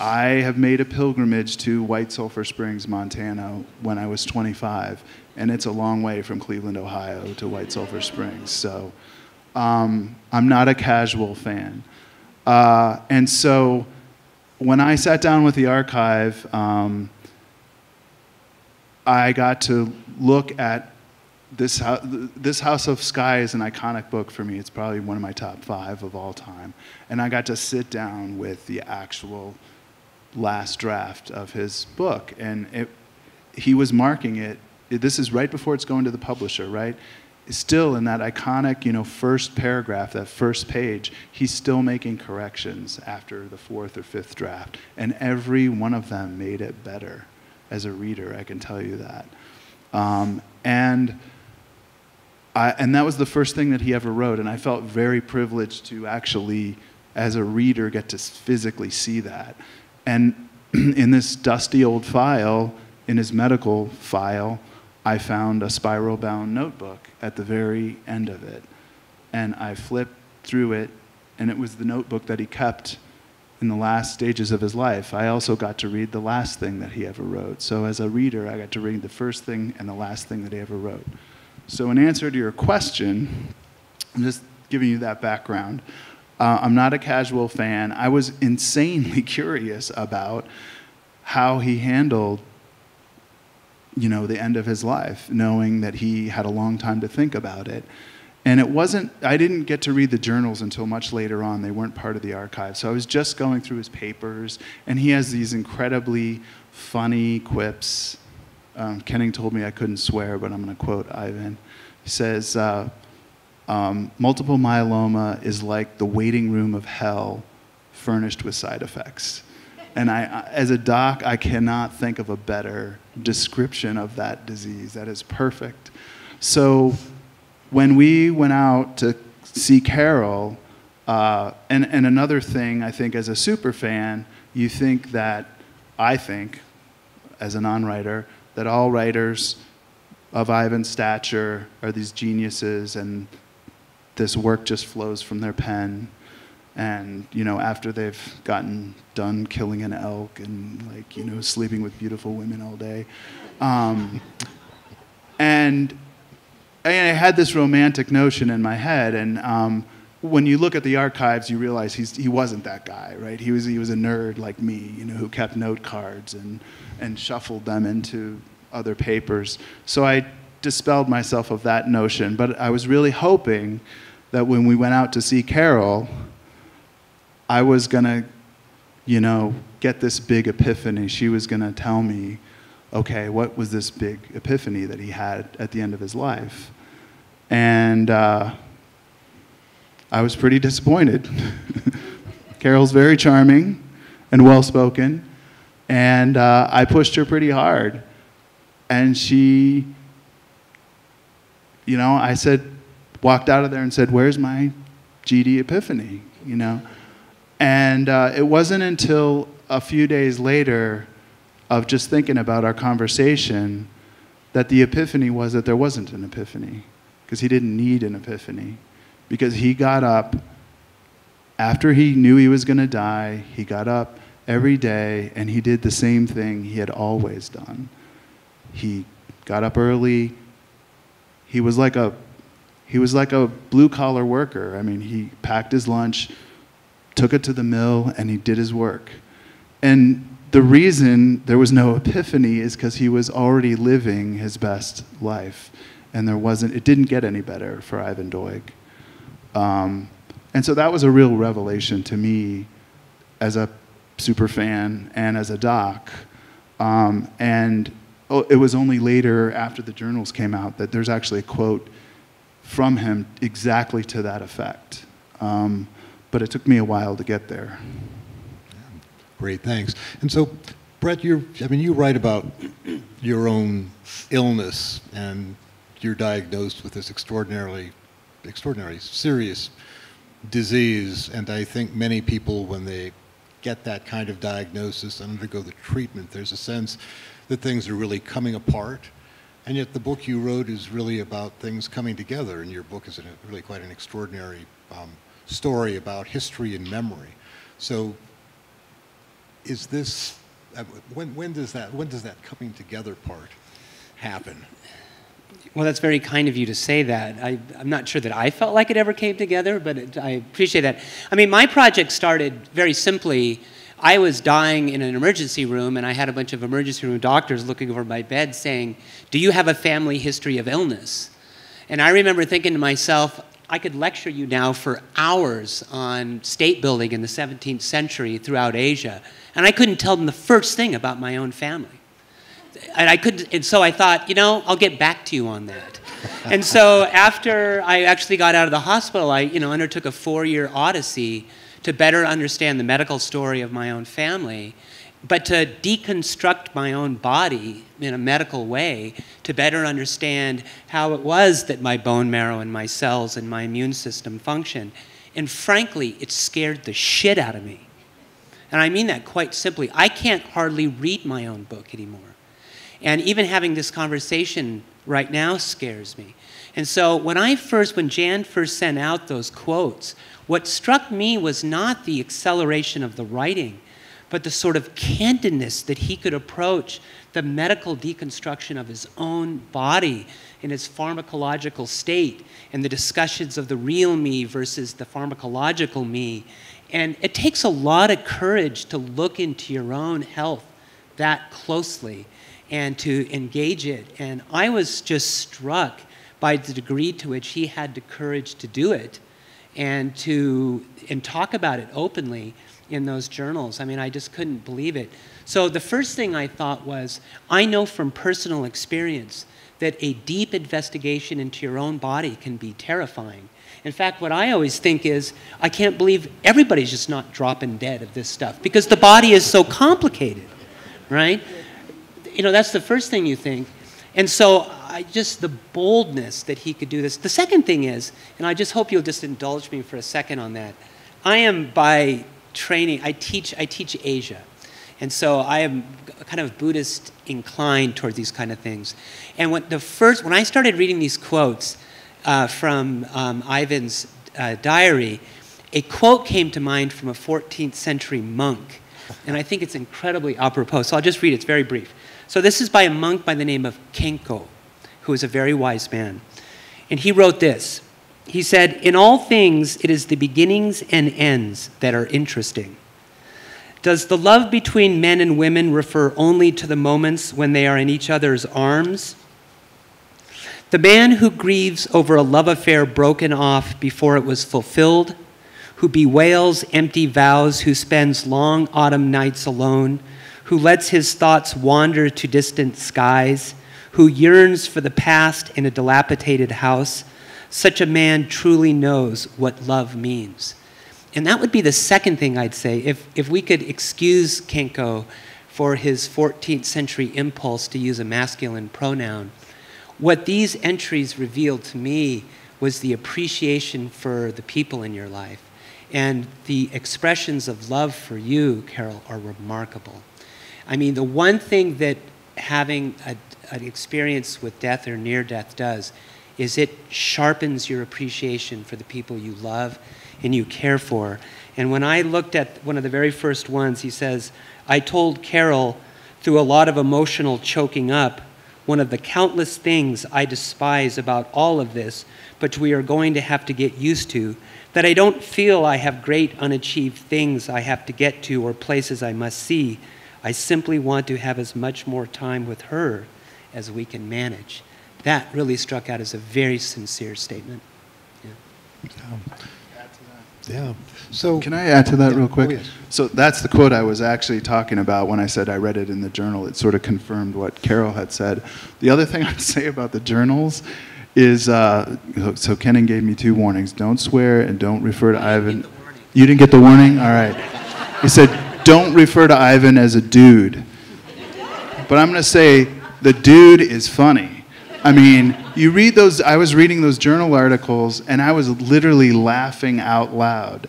I have made a pilgrimage to White Sulphur Springs, Montana, when I was 25, and it's a long way from Cleveland, Ohio, to White Sulphur Springs. So I'm not a casual fan, and so when I sat down with the archive. I got to look at This House of Sky is an iconic book for me. It's probably one of my top 5 of all time. And I got to sit down with the actual last draft of his book. And he was marking it this is right before it's going to the publisher, right? Still in that iconic, you know, first paragraph, that first page, he's still making corrections after the fourth or fifth draft. And every one of them made it better. As a reader, I can tell you that. And that was the first thing that he ever wrote, and I felt very privileged to actually, as a reader, get to physically see that. And in this dusty old file, in his medical file, I found a spiral-bound notebook at the very end of it. And I flipped through it, and it was the notebook that he kept in the last stages of his life. I also got to read the last thing that he ever wrote. So as a reader, I got to read the first thing and the last thing that he ever wrote. So in answer to your question, I'm just giving you that background. I'm not a casual fan. I was insanely curious about how he handled, you know, the end of his life, knowing that he had a long time to think about it. And it wasn't, I didn't get to read the journals until much later on. They weren't part of the archive. So I was just going through his papers, and he has these incredibly funny quips. Kenning told me I couldn't swear, but I'm going to quote Ivan. He says, multiple myeloma is like the waiting room of hell furnished with side effects. And I, as a doc, I cannot think of a better description of that disease. That is perfect. So when we went out to see Carol, and another thing, I think as a super fan, you think that, I think, as a non-writer, that all writers of Ivan's stature are these geniuses and this work just flows from their pen. And, you know, after they've gotten done killing an elk and, like, you know, sleeping with beautiful women all day. And I had this romantic notion in my head, and when you look at the archives, you realize he wasn't that guy, right? He was a nerd like me, you know, who kept note cards and shuffled them into other papers. So I dispelled myself of that notion, but I was really hoping that when we went out to see Carol, I was gonna, you know, get this big epiphany. She was gonna tell me, okay, what was this big epiphany that he had at the end of his life? And I was pretty disappointed. Carol's very charming and well-spoken, and I pushed her pretty hard. And she, you know, I said, walked out of there and said, where's my GD epiphany, you know? And it wasn't until a few days later of just thinking about our conversation that the epiphany was that there wasn't an epiphany, because he didn't need an epiphany, because he got up after he knew he was going to die. He got up every day and he did the same thing he had always done. He got up early. He was like a blue-collar worker. I mean, he packed his lunch, took it to the mill, and he did his work. And the reason there was no epiphany is because he was already living his best life, and there wasn't, it didn't get any better for Ivan Doig. And so that was a real revelation to me as a super fan and as a doc. It was only later, after the journals came out, that there's actually a quote from him exactly to that effect. But it took me a while to get there. Great, thanks. And so, Brett, you write about your own illness, and you're diagnosed with this extraordinary, serious disease. And I think many people, when they get that kind of diagnosis and undergo the treatment, there's a sense that things are really coming apart. And yet the book you wrote is really about things coming together, and your book is really quite an extraordinary story about history and memory. So is this, when does that coming together part happen? Well, that's very kind of you to say that. I'm not sure that I felt like it ever came together, but I appreciate that. I mean, my project started very simply. I was dying in an emergency room, and I had a bunch of emergency room doctors looking over my bed saying, do you have a family history of illness? And I remember thinking to myself, I could lecture you now for hours on state building in the 17th century throughout Asia, and I couldn't tell them the first thing about my own family. and I couldn't, and so I thought, you know, I'll get back to you on that. And so after I actually got out of the hospital, I, you know, undertook a 4-year odyssey to better understand the medical story of my own family, but to deconstruct my own body in a medical way to better understand how it was that my bone marrow and my cells and my immune system function. And frankly, it scared the shit out of me. And I mean that quite simply. I can't hardly read my own book anymore. And even having this conversation right now scares me. And so when Jan first sent out those quotes, what struck me was not the acceleration of the writing, but the sort of candidness that he could approach the medical deconstruction of his own body in his pharmacological state and the discussions of the real me versus the pharmacological me. And it takes a lot of courage to look into your own health that closely and to engage it. And I was just struck by the degree to which he had the courage to do it and talk about it openly in those journals. I mean, I just couldn't believe it. So the first thing I thought was, I know from personal experience that a deep investigation into your own body can be terrifying. In fact, what I always think is, I can't believe everybody's just not dropping dead of this stuff because the body is so complicated, right? You know, that's the first thing you think. And so just the boldness that he could do this. The second thing is, and I just hope you'll just indulge me for a second on that, I am by training, I teach Asia. And so I am kind of Buddhist inclined toward these kind of things. And when I started reading these quotes from Ivan's diary, a quote came to mind from a 14th century monk. And I think it's incredibly apropos. So I'll just read it. It's very brief. So this is by a monk by the name of Kenko, who is a very wise man. And he wrote this. He said, "In all things, it is the beginnings and ends that are interesting. Does the love between men and women refer only to the moments when they are in each other's arms? The man who grieves over a love affair broken off before it was fulfilled, who bewails empty vows, who spends long autumn nights alone, who lets his thoughts wander to distant skies, who yearns for the past in a dilapidated house, such a man truly knows what love means." And that would be the second thing I'd say. If we could excuse Kenko for his 14th century impulse to use a masculine pronoun, what these entries revealed to me was the appreciation for the people in your life. And the expressions of love for you, Carol, are remarkable. I mean, the one thing that having an experience with death or near death does is it sharpens your appreciation for the people you love and you care for. And when I looked at one of the very first ones, he says, "I told Carol through a lot of emotional choking up, one of the countless things I despise about all of this, but we are going to have to get used to, that I don't feel I have great unachieved things I have to get to or places I must see. I simply want to have as much more time with her as we can manage." That really struck out as a very sincere statement. Yeah. Yeah. So can I add to that real quick? Oh, yes. So that's the quote I was actually talking about when I said I read it in the journal. It sort of confirmed what Carol had said. The other thing I'd say about the journals is, so Kenning gave me 2 warnings. Don't swear and don't refer to Ivan. You didn't get the warning? All right. He said, don't refer to Ivan as a dude. But I'm going to say the dude is funny. I mean, you read those, I was reading those journal articles and I was literally laughing out loud.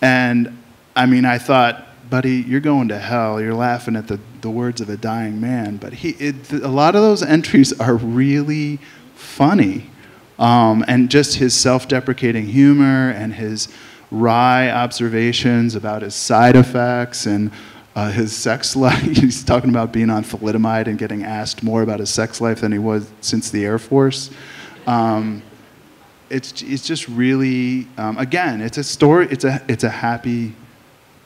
And I mean, I thought, buddy, you're going to hell. You're laughing at the words of a dying man. But a lot of those entries are really funny. And just his self-deprecating humor and his wry observations about his side effects and his sex life. He's talking about being on thalidomide and getting asked more about his sex life than he was since the Air Force. It's just really, again, it's a story. It's a happy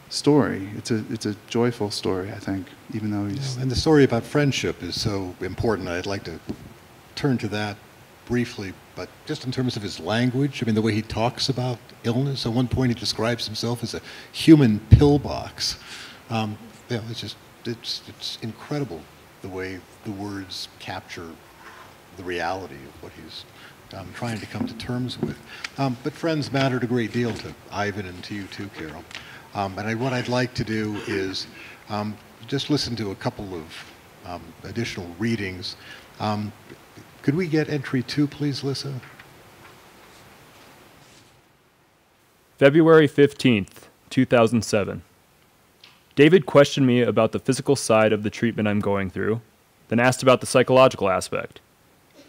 story. It's a joyful story, I think, even though he's... And the story about friendship is so important. I'd like to turn to that briefly, but just in terms of his language, I mean, the way he talks about illness. At one point, he describes himself as a human pillbox. Yeah, it's incredible the way the words capture the reality of what he's trying to come to terms with. But friends mattered a great deal to Ivan and to you too, Carol. And what I'd like to do is just listen to a couple of additional readings. Could we get entry 2, please, Lissa? February 15th, 2007. David questioned me about the physical side of the treatment I'm going through, then asked about the psychological aspect.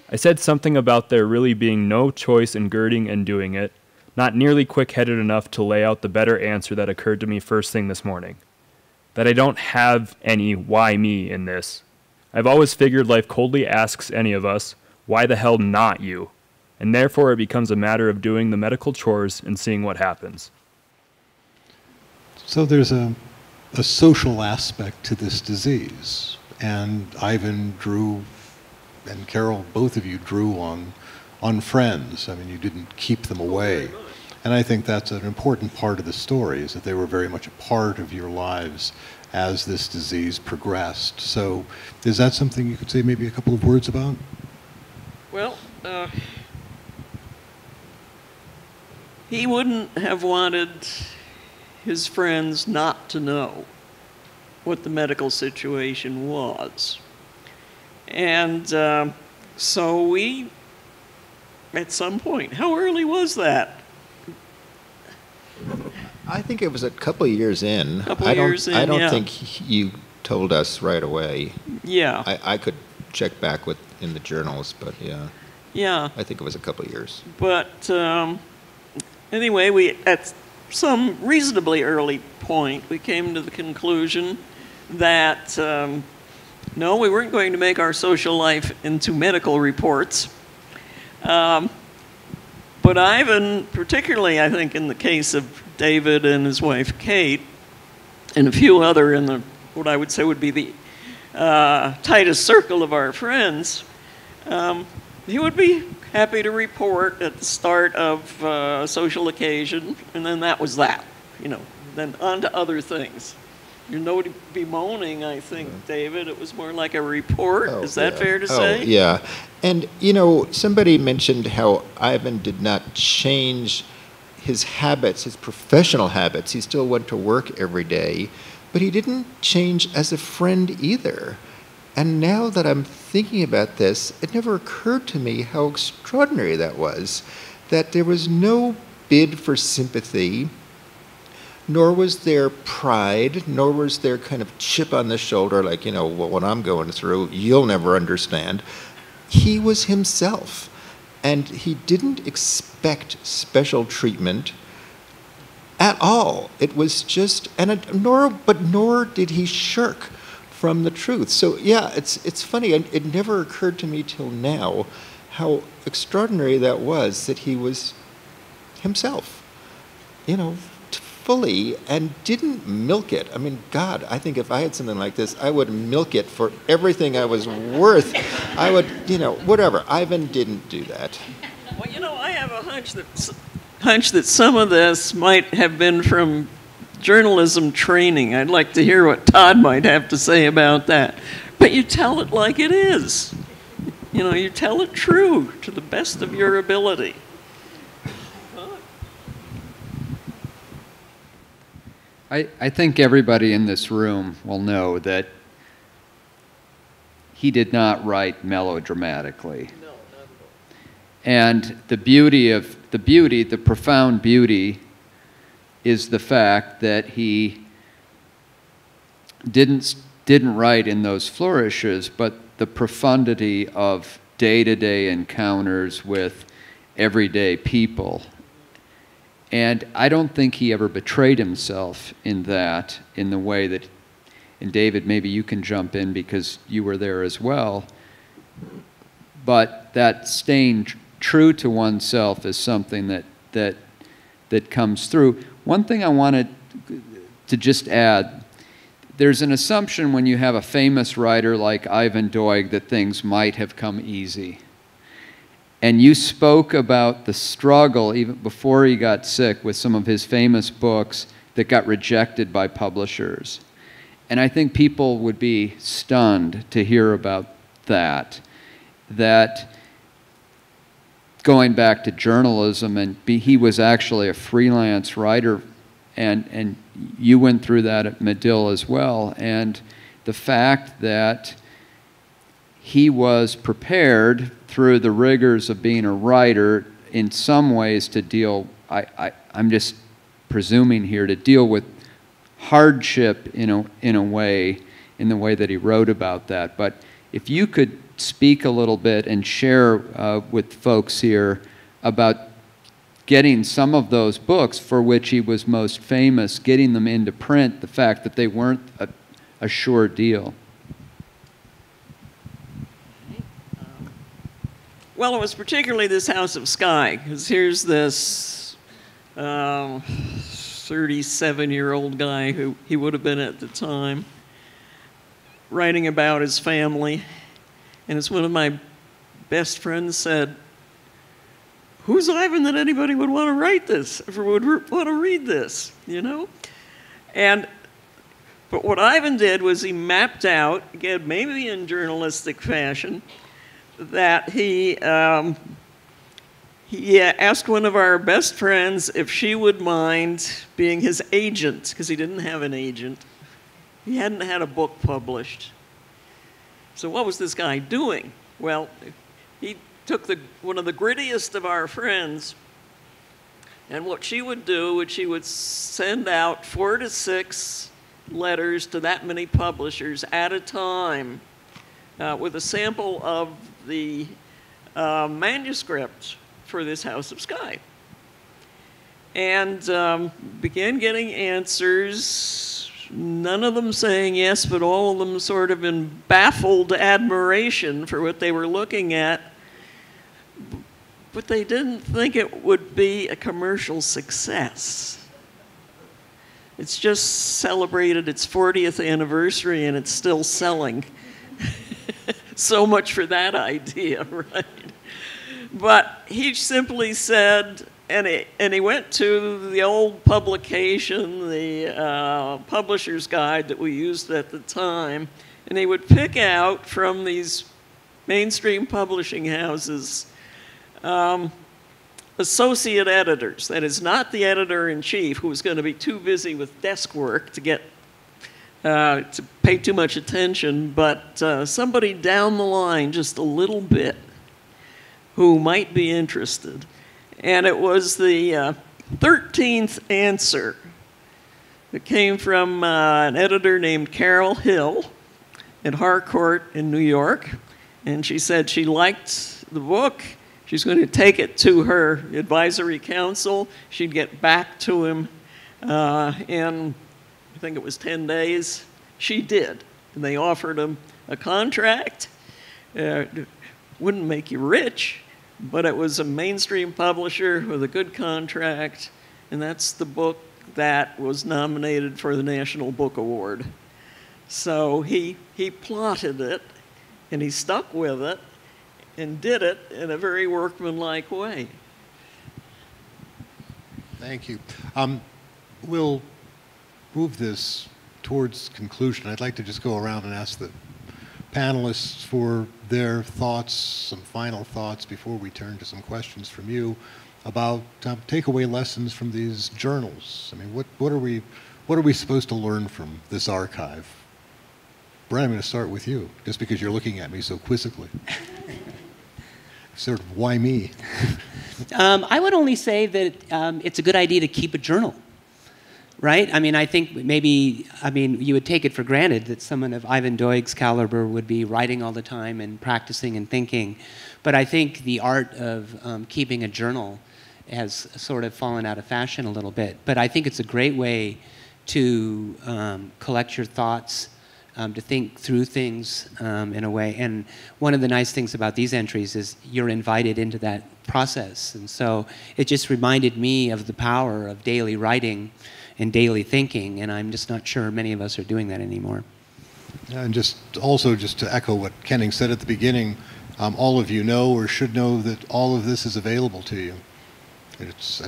I said something about there really being no choice in girding and doing it, not nearly quick-headed enough to lay out the better answer that occurred to me first thing this morning. That I don't have any why me in this. I've always figured life coldly asks any of us, why the hell not you? And therefore it becomes a matter of doing the medical chores and seeing what happens. So there's a social aspect to this disease, and Ivan drew, and Carol, both of you drew on friends. I mean, you didn't keep them away. And I think that's an important part of the story, is that they were very much a part of your lives as this disease progressed. So is that something you could say maybe a couple of words about? Well, he wouldn't have wanted his friends not to know what the medical situation was. And so we, at some point, how early was that? I think it was a couple of years in. I don't think you told us right away. Yeah. I could check back with in the journals, but yeah. Yeah. I think it was a couple of years. But anyway, we at some reasonably early point, we came to the conclusion that no, we weren't going to make our social life into medical reports. But Ivan, particularly I think in the case of David and his wife Kate, and a few other in the, what I would say would be the tightest circle of our friends, he would be happy to report at the start of a social occasion, and then that was that, you know, then on to other things. You know, bemoaning, I think, David, it was more like a report. Oh, is that fair to say? Yeah. And, you know, somebody mentioned how Ivan did not change his habits, his professional habits. He still went to work every day, but he didn't change as a friend either. And now that I'm thinking about this, it never occurred to me how extraordinary that was, that there was no bid for sympathy, nor was there pride, nor was there kind of chip on the shoulder, like, you know, well, what I'm going through, you'll never understand. He was himself, and he didn't expect special treatment at all. It was just, nor did he shirk from the truth. So yeah, it's funny, and it never occurred to me till now how extraordinary that was, that he was himself, you know, fully, and didn't milk it. I mean, God, I think if I had something like this, I would milk it for everything I was worth. I would, you know, whatever. Ivan didn't do that. Well, you know, I have a hunch that some of this might have been from journalism training. I'd like to hear what Todd might have to say about that. But you tell it like it is. You know, you tell it true to the best of your ability. I think everybody in this room will know that he did not write melodramatically. No, not at all. And the profound beauty is the fact that he didn't write in those flourishes, but the profundity of day-to-day encounters with everyday people. And I don't think he ever betrayed himself in that, in the way that, and David, maybe you can jump in because you were there as well, but that staying true to oneself is something that comes through. One thing I wanted to just add, there's an assumption when you have a famous writer like Ivan Doig that things might have come easy. And you spoke about the struggle, even before he got sick, with some of his famous books that got rejected by publishers. And I think people would be stunned to hear about that, that going back to journalism, and he was actually a freelance writer, and you went through that at Medill as well, and the fact that he was prepared through the rigors of being a writer in some ways to deal, I'm just presuming here, to deal with hardship in a way, in the way that he wrote about that. But if you could speak a little bit and share with folks here about getting some of those books for which he was most famous, getting them into print, the fact that they weren't a sure deal. Well, it was particularly This House of Sky, because here's this 37-year-old guy who he would have been at the time, writing about his family. And as one of my best friends said, who's Ivan that anybody would want to write this, or would want to read this, you know? And, but what Ivan did was he mapped out, again, maybe in journalistic fashion, that he asked one of our best friends if she would mind being his agent, because he didn't have an agent. He hadn't had a book published. So what was this guy doing? Well, he took one of the grittiest of our friends, and what she would do is she would send out 4 to 6 letters to that many publishers at a time with a sample of the manuscript for This House of Sky, and began getting answers, none of them saying yes, but all of them sort of in baffled admiration for what they were looking at, but they didn't think it would be a commercial success. It's just celebrated its 40th anniversary and it's still selling. So much for that idea, right? But he simply said, and he went to the old publication, the publisher's guide that we used at the time, and he would pick out from these mainstream publishing houses associate editors. That is, not the editor-in-chief, who was going to be too busy with desk work to get to pay too much attention, but somebody down the line just a little bit who might be interested. And it was the 13th answer that came from an editor named Carol Hill at Harcourt in New York. And she said she liked the book. She's going to take it to her advisory council. She'd get back to him in, I think it was 10 days. She did, and they offered him a contract. Wouldn't make you rich, but it was a mainstream publisher with a good contract, and that's the book that was nominated for the National Book Award. So he plotted it, and he stuck with it, and did it in a very workmanlike way. Thank you. We'll move this towards conclusion. I'd like to just go around and ask the panelists for their thoughts, some final thoughts before we turn to some questions from you about takeaway lessons from these journals. I mean, what are we supposed to learn from this archive? Brent, I'm going to start with you, just because you're looking at me so quizzically. Sort of, why me? I would only say that it's a good idea to keep a journal. Right? I mean, I think maybe, I mean, you would take it for granted that someone of Ivan Doig's caliber would be writing all the time and practicing and thinking. But I think the art of keeping a journal has sort of fallen out of fashion a little bit. But I think it's a great way to collect your thoughts, to think through things in a way. And one of the nice things about these entries is you're invited into that process. And so it just reminded me of the power of daily writing and daily thinking, and I'm just not sure many of us are doing that anymore. And just also just to echo what Kenning said at the beginning, all of you know or should know that all of this is available to you. It's,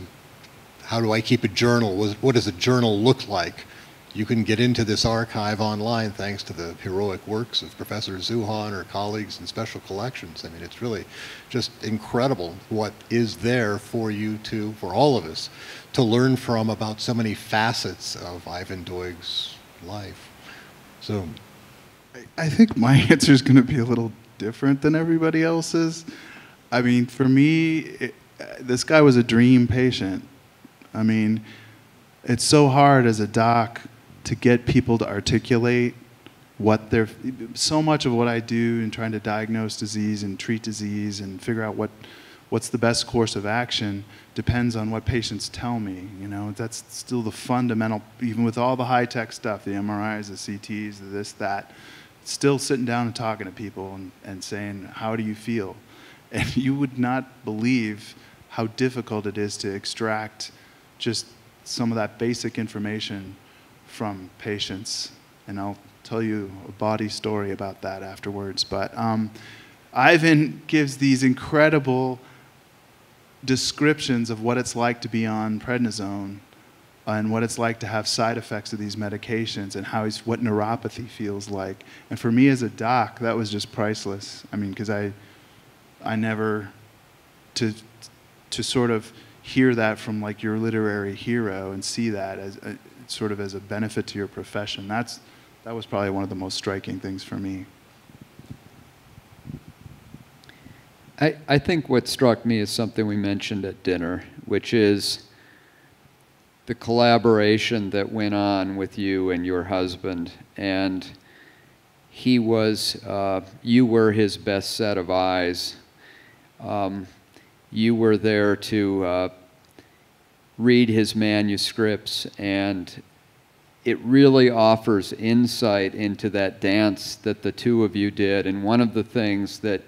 how do I keep a journal? What does a journal look like? You can get into this archive online thanks to the heroic works of Professor Zuha and her colleagues in Special Collections. I mean, it's really just incredible what is there for you to, for all of us, to learn from about so many facets of Ivan Doig's life. So, I think my answer is going to be a little different than everybody else's. I mean, for me, this guy was a dream patient. I mean, it's so hard as a doc to get people to articulate what they're, so much of what I do in trying to diagnose disease and treat disease and figure out what's the best course of action depends on what patients tell me, you know. That's still the fundamental, even with all the high-tech stuff, the MRIs, the CTs, the this, that, still sitting down and talking to people and saying, how do you feel? And you would not believe how difficult it is to extract just some of that basic information from patients, and I'll tell you a body story about that afterwards. But Ivan gives these incredible descriptions of what it's like to be on prednisone and what it's like to have side effects of these medications and how he's, what neuropathy feels like. And for me as a doc, that was just priceless. I mean, because I never, to sort of hear that from like your literary hero and see that as a, sort of as a benefit to your profession. That was probably one of the most striking things for me. I think what struck me is something we mentioned at dinner, which is the collaboration that went on with you and your husband. And he was, you were his best set of eyes. You were there to read his manuscripts, and it really offers insight into that dance that the two of you did. And one of the things that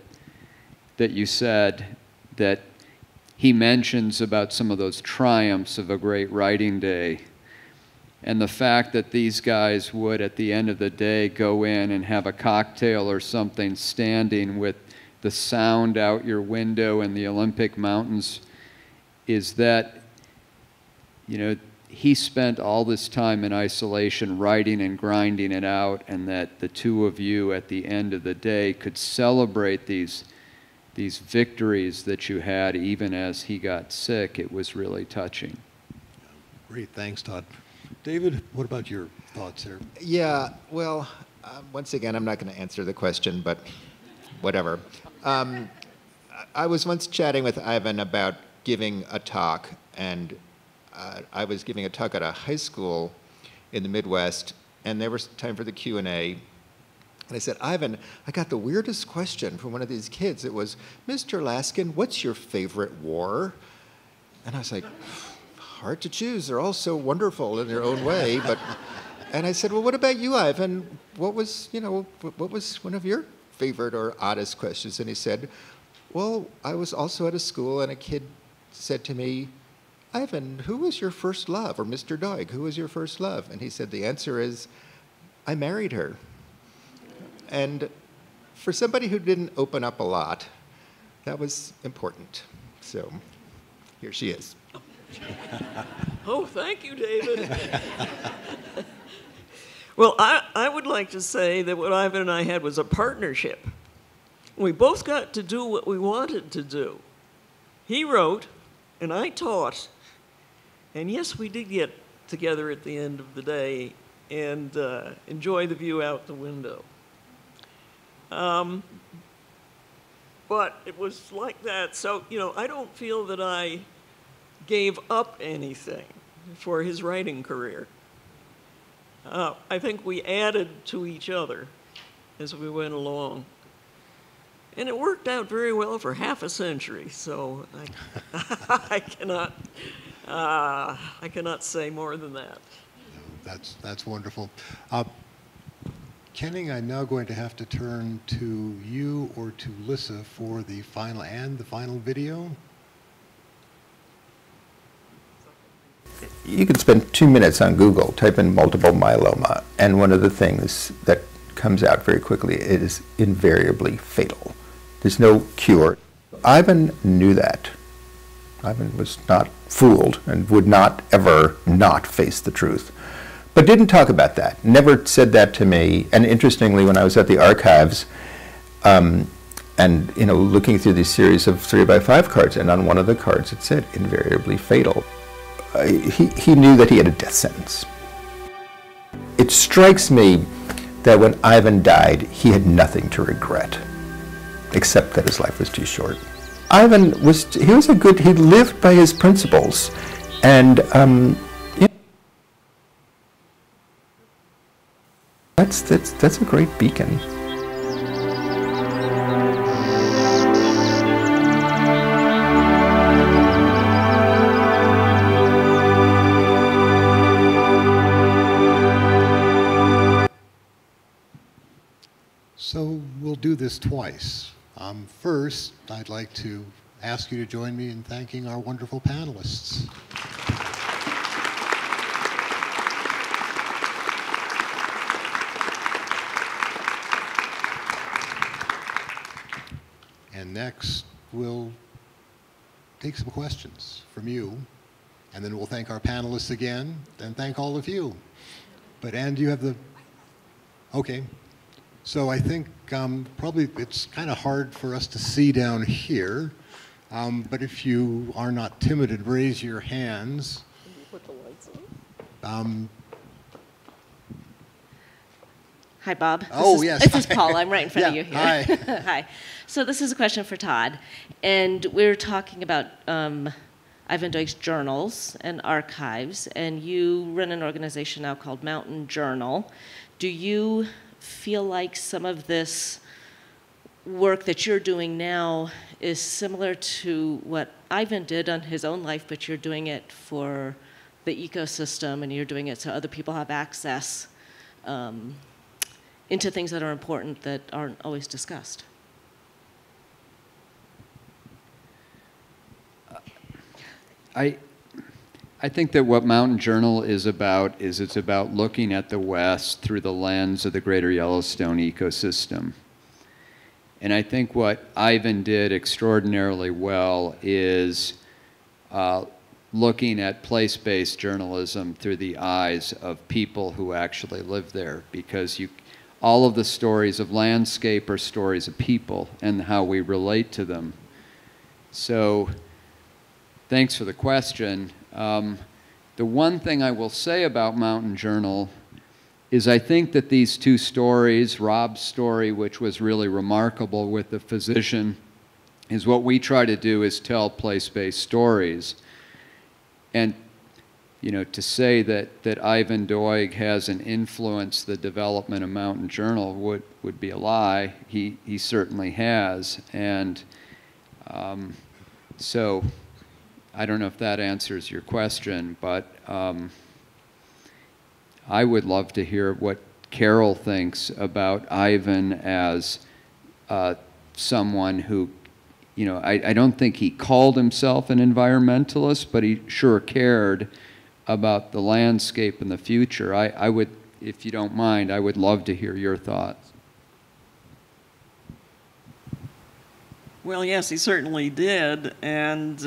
you said that he mentions about some of those triumphs of a great writing day, and the fact that these guys would, at the end of the day, go in and have a cocktail or something standing with the sound out your window in the Olympic Mountains, is that, you know, he spent all this time in isolation writing and grinding it out, and that the two of you at the end of the day could celebrate these victories that you had even as he got sick. It was really touching. Great, thanks, Todd. David, what about your thoughts here? Yeah, well, once again, I'm not going to answer the question, but whatever. I was once chatting with Ivan about giving a talk, and I was giving a talk at a high school in the Midwest, and there was time for the Q&A, and I said, Ivan, I got the weirdest question from one of these kids. It was, Mr. Laskin, what's your favorite war? And I was like, hard to choose. They're all so wonderful in their own way, but, and I said, well, what about you, Ivan? What was, you know, what was one of your favorite or oddest questions? And he said, well, I was also at a school and a kid said to me, Ivan, who was your first love? Or Mr. Doig, who was your first love? And he said, the answer is, I married her. And for somebody who didn't open up a lot, that was important. So here she is. Oh, thank you, David. Well, I would like to say that what Ivan and I had was a partnership. We both got to do what we wanted to do. He wrote, and I taught. And yes, we did get together at the end of the day and enjoy the view out the window. But it was like that. So, you know, I don't feel that I gave up anything for his writing career. I think we added to each other as we went along. And it worked out very well for half a century, so I, I cannot say more than that. That's wonderful. Kenning, I'm now going to have to turn to you or to Lissa for the final, and the final video. You could spend 2 minutes on Google, type in multiple myeloma, and one of the things that comes out very quickly, it is invariably fatal. There's no cure. Ivan knew that. Ivan was not fooled and would not ever not face the truth. but didn't talk about that, never said that to me. And interestingly, when I was at the archives, and looking through this series of 3x5 cards, and on one of the cards it said, invariably fatal. He knew that he had a death sentence. It strikes me that when Ivan died, he had nothing to regret, except that his life was too short. Ivan was, he lived by his principles, and that's a great beacon. So we'll do this twice. First, I'd like to ask you to join me in thanking our wonderful panelists. And next, we'll take some questions from you, and then we'll thank our panelists again, then thank all of you. But Ann, do you have the, okay. So I think probably it's kind of hard for us to see down here, but if you are not timid, raise your hands. Can you put the lights on? Hi, Bob. Oh, yes. This is Paul. I'm right in front of you here. Hi. Hi. So this is a question for Todd, and we're talking about Ivan Doig's journals and archives, and you run an organization now called Mountain Journal. Do you feel like some of this work that you're doing now is similar to what Ivan did on his own life, but you're doing it for the ecosystem and you're doing it so other people have access into things that are important that aren't always discussed? I think that what Mountain Journal is about is it's about looking at the West through the lens of the greater Yellowstone ecosystem. And I think what Ivan did extraordinarily well is looking at place-based journalism through the eyes of people who actually live there, because all of the stories of landscape are stories of people and how we relate to them. So thanks for the question. The one thing I will say about Mountain Journal is I think that these two stories, Rob's story, which was really remarkable with the physician, is what we try to do is tell place-based stories. And to say that Ivan Doig hasn't influenced the development of Mountain Journal would be a lie. He certainly has. And so I don't know if that answers your question, but I would love to hear what Carol thinks about Ivan as someone who, I don't think he called himself an environmentalist, but he sure cared about the landscape and the future. I would, if you don't mind, I would love to hear your thoughts. Well, yes, he certainly did, and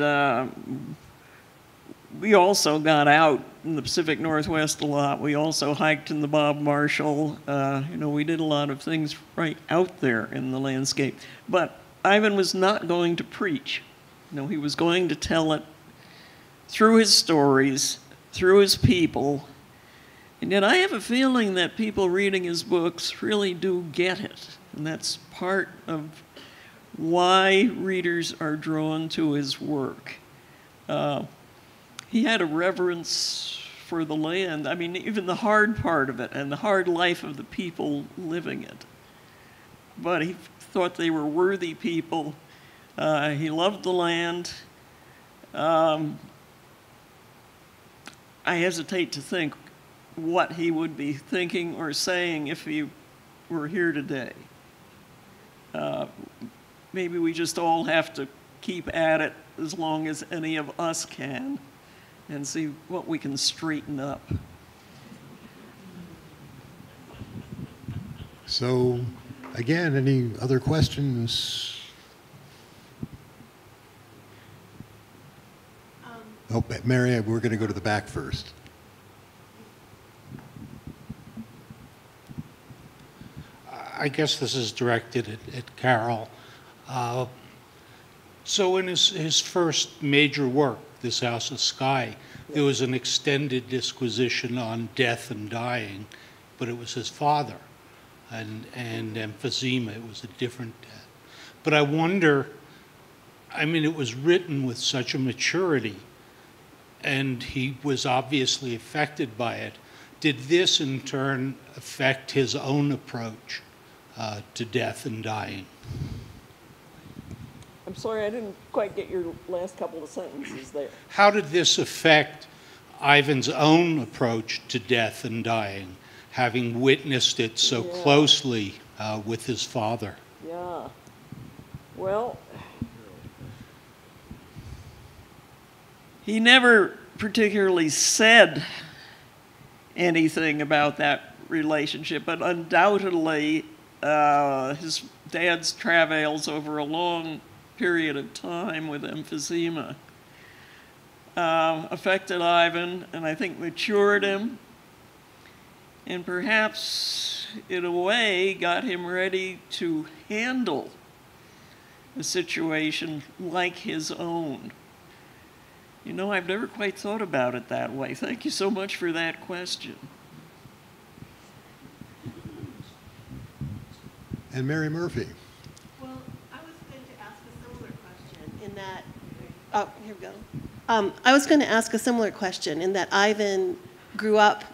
we also got out in the Pacific Northwest a lot. We also hiked in the Bob Marshall. We did a lot of things right out there in the landscape. But Ivan was not going to preach. He was going to tell it through his stories, through his people. And yet I have a feeling that people reading his books really do get it, and that's part of why readers are drawn to his work. He had a reverence for the land. I mean, even the hard part of it and the hard life of the people living it. But he thought they were worthy people. He loved the land. I hesitate to think what he would be thinking or saying if he were here today. Maybe we just all have to keep at it as long as any of us can and see what we can straighten up. So, again, any other questions? Oh, Mary, we're going to go to the back first. I guess this is directed at Carol. So in his first major work, This House of Sky, there was an extended disquisition on death and dying, but it was his father and emphysema. It was a different death. But I wonder, I mean, it was written with such a maturity, and he was obviously affected by it. Did this, in turn, affect his own approach to death and dying? I'm sorry, I didn't quite get your last couple of sentences there. How did this affect Ivan's own approach to death and dying, having witnessed it so closely with his father? Yeah. Well, he never particularly said anything about that relationship, but undoubtedly his dad's travails over a long period of time with emphysema affected Ivan, and I think matured him, and perhaps in a way got him ready to handle a situation like his own. You know, I've never quite thought about it that way. Thank you so much for that question. And Mary Murphy. Well, I was going to ask a similar question in that, oh, here we go. I was going to ask a similar question in that Ivan grew up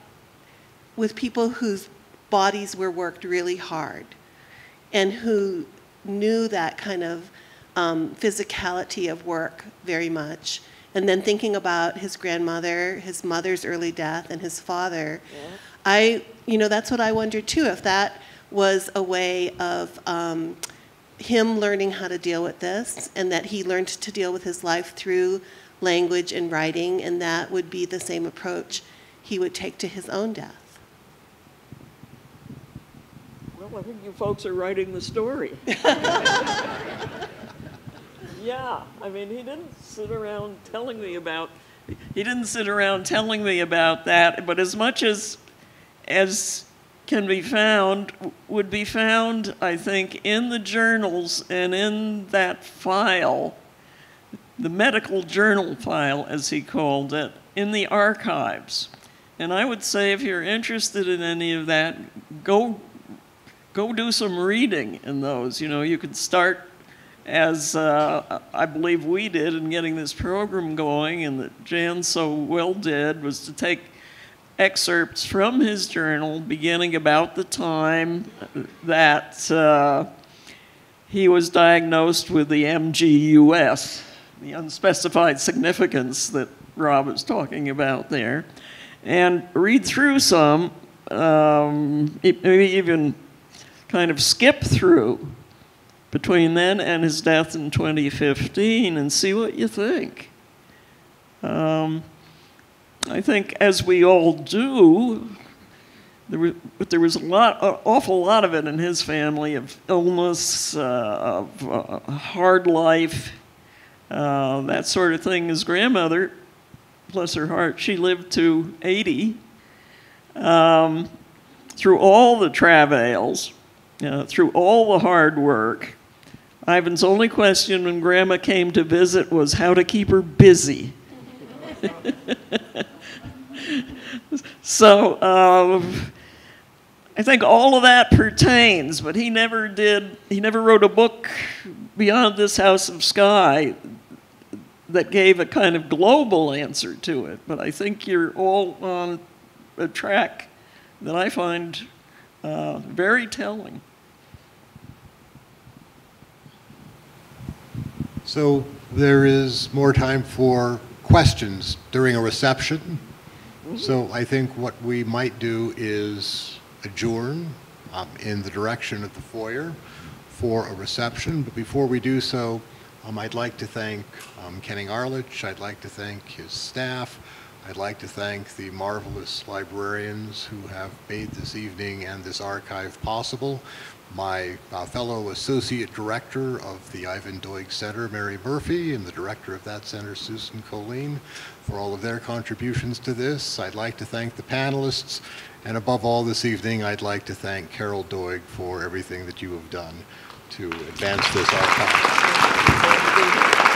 with people whose bodies were worked really hard and who knew that kind of physicality of work very much. And then thinking about his grandmother, his mother's early death, and his father, you know, that's what I wondered too, if that was a way of him learning how to deal with this, and that he learned to deal with his life through language and writing, and that would be the same approach he would take to his own death. Well, I think you folks are writing the story. Yeah, I mean, he didn't sit around telling me about that, but as much as can be found would be found, I think, in the journals and in that file, the medical journal file, as he called it, in the archives. And I would say, if you're interested in any of that, go do some reading in those. You know, you could start, as I believe we did in getting this program going, and that Jan so well did, was to take excerpts from his journal beginning about the time that he was diagnosed with the MGUS, the unspecified significance that Rob was talking about there, and read through some, maybe even kind of skip through between then and his death in 2015, and see what you think. I think, as we all do, there was an awful lot of it in his family, of illness, of hard life, that sort of thing. His grandmother, bless her heart, she lived to 80, through all the travails, through all the hard work. Ivan's only question when Grandma came to visit was how to keep her busy. So I think all of that pertains, but he never wrote a book beyond This House of Sky that gave a kind of global answer to it. But I think you're all on a track that I find very telling. So there is more time for questions during a reception. So I think what we might do is adjourn in the direction of the foyer for a reception. But before we do so, I'd like to thank Kenning Arlitch. I'd like to thank his staff I'd like to thank the marvelous librarians who have made this evening and this archive possible. My fellow associate director of the Ivan Doig Center, Mary Murphy, and the director of that center, Susan Colleen, for all of their contributions to this. I'd like to thank the panelists, and above all this evening, I'd like to thank Carol Doig for everything that you have done to advance this archive.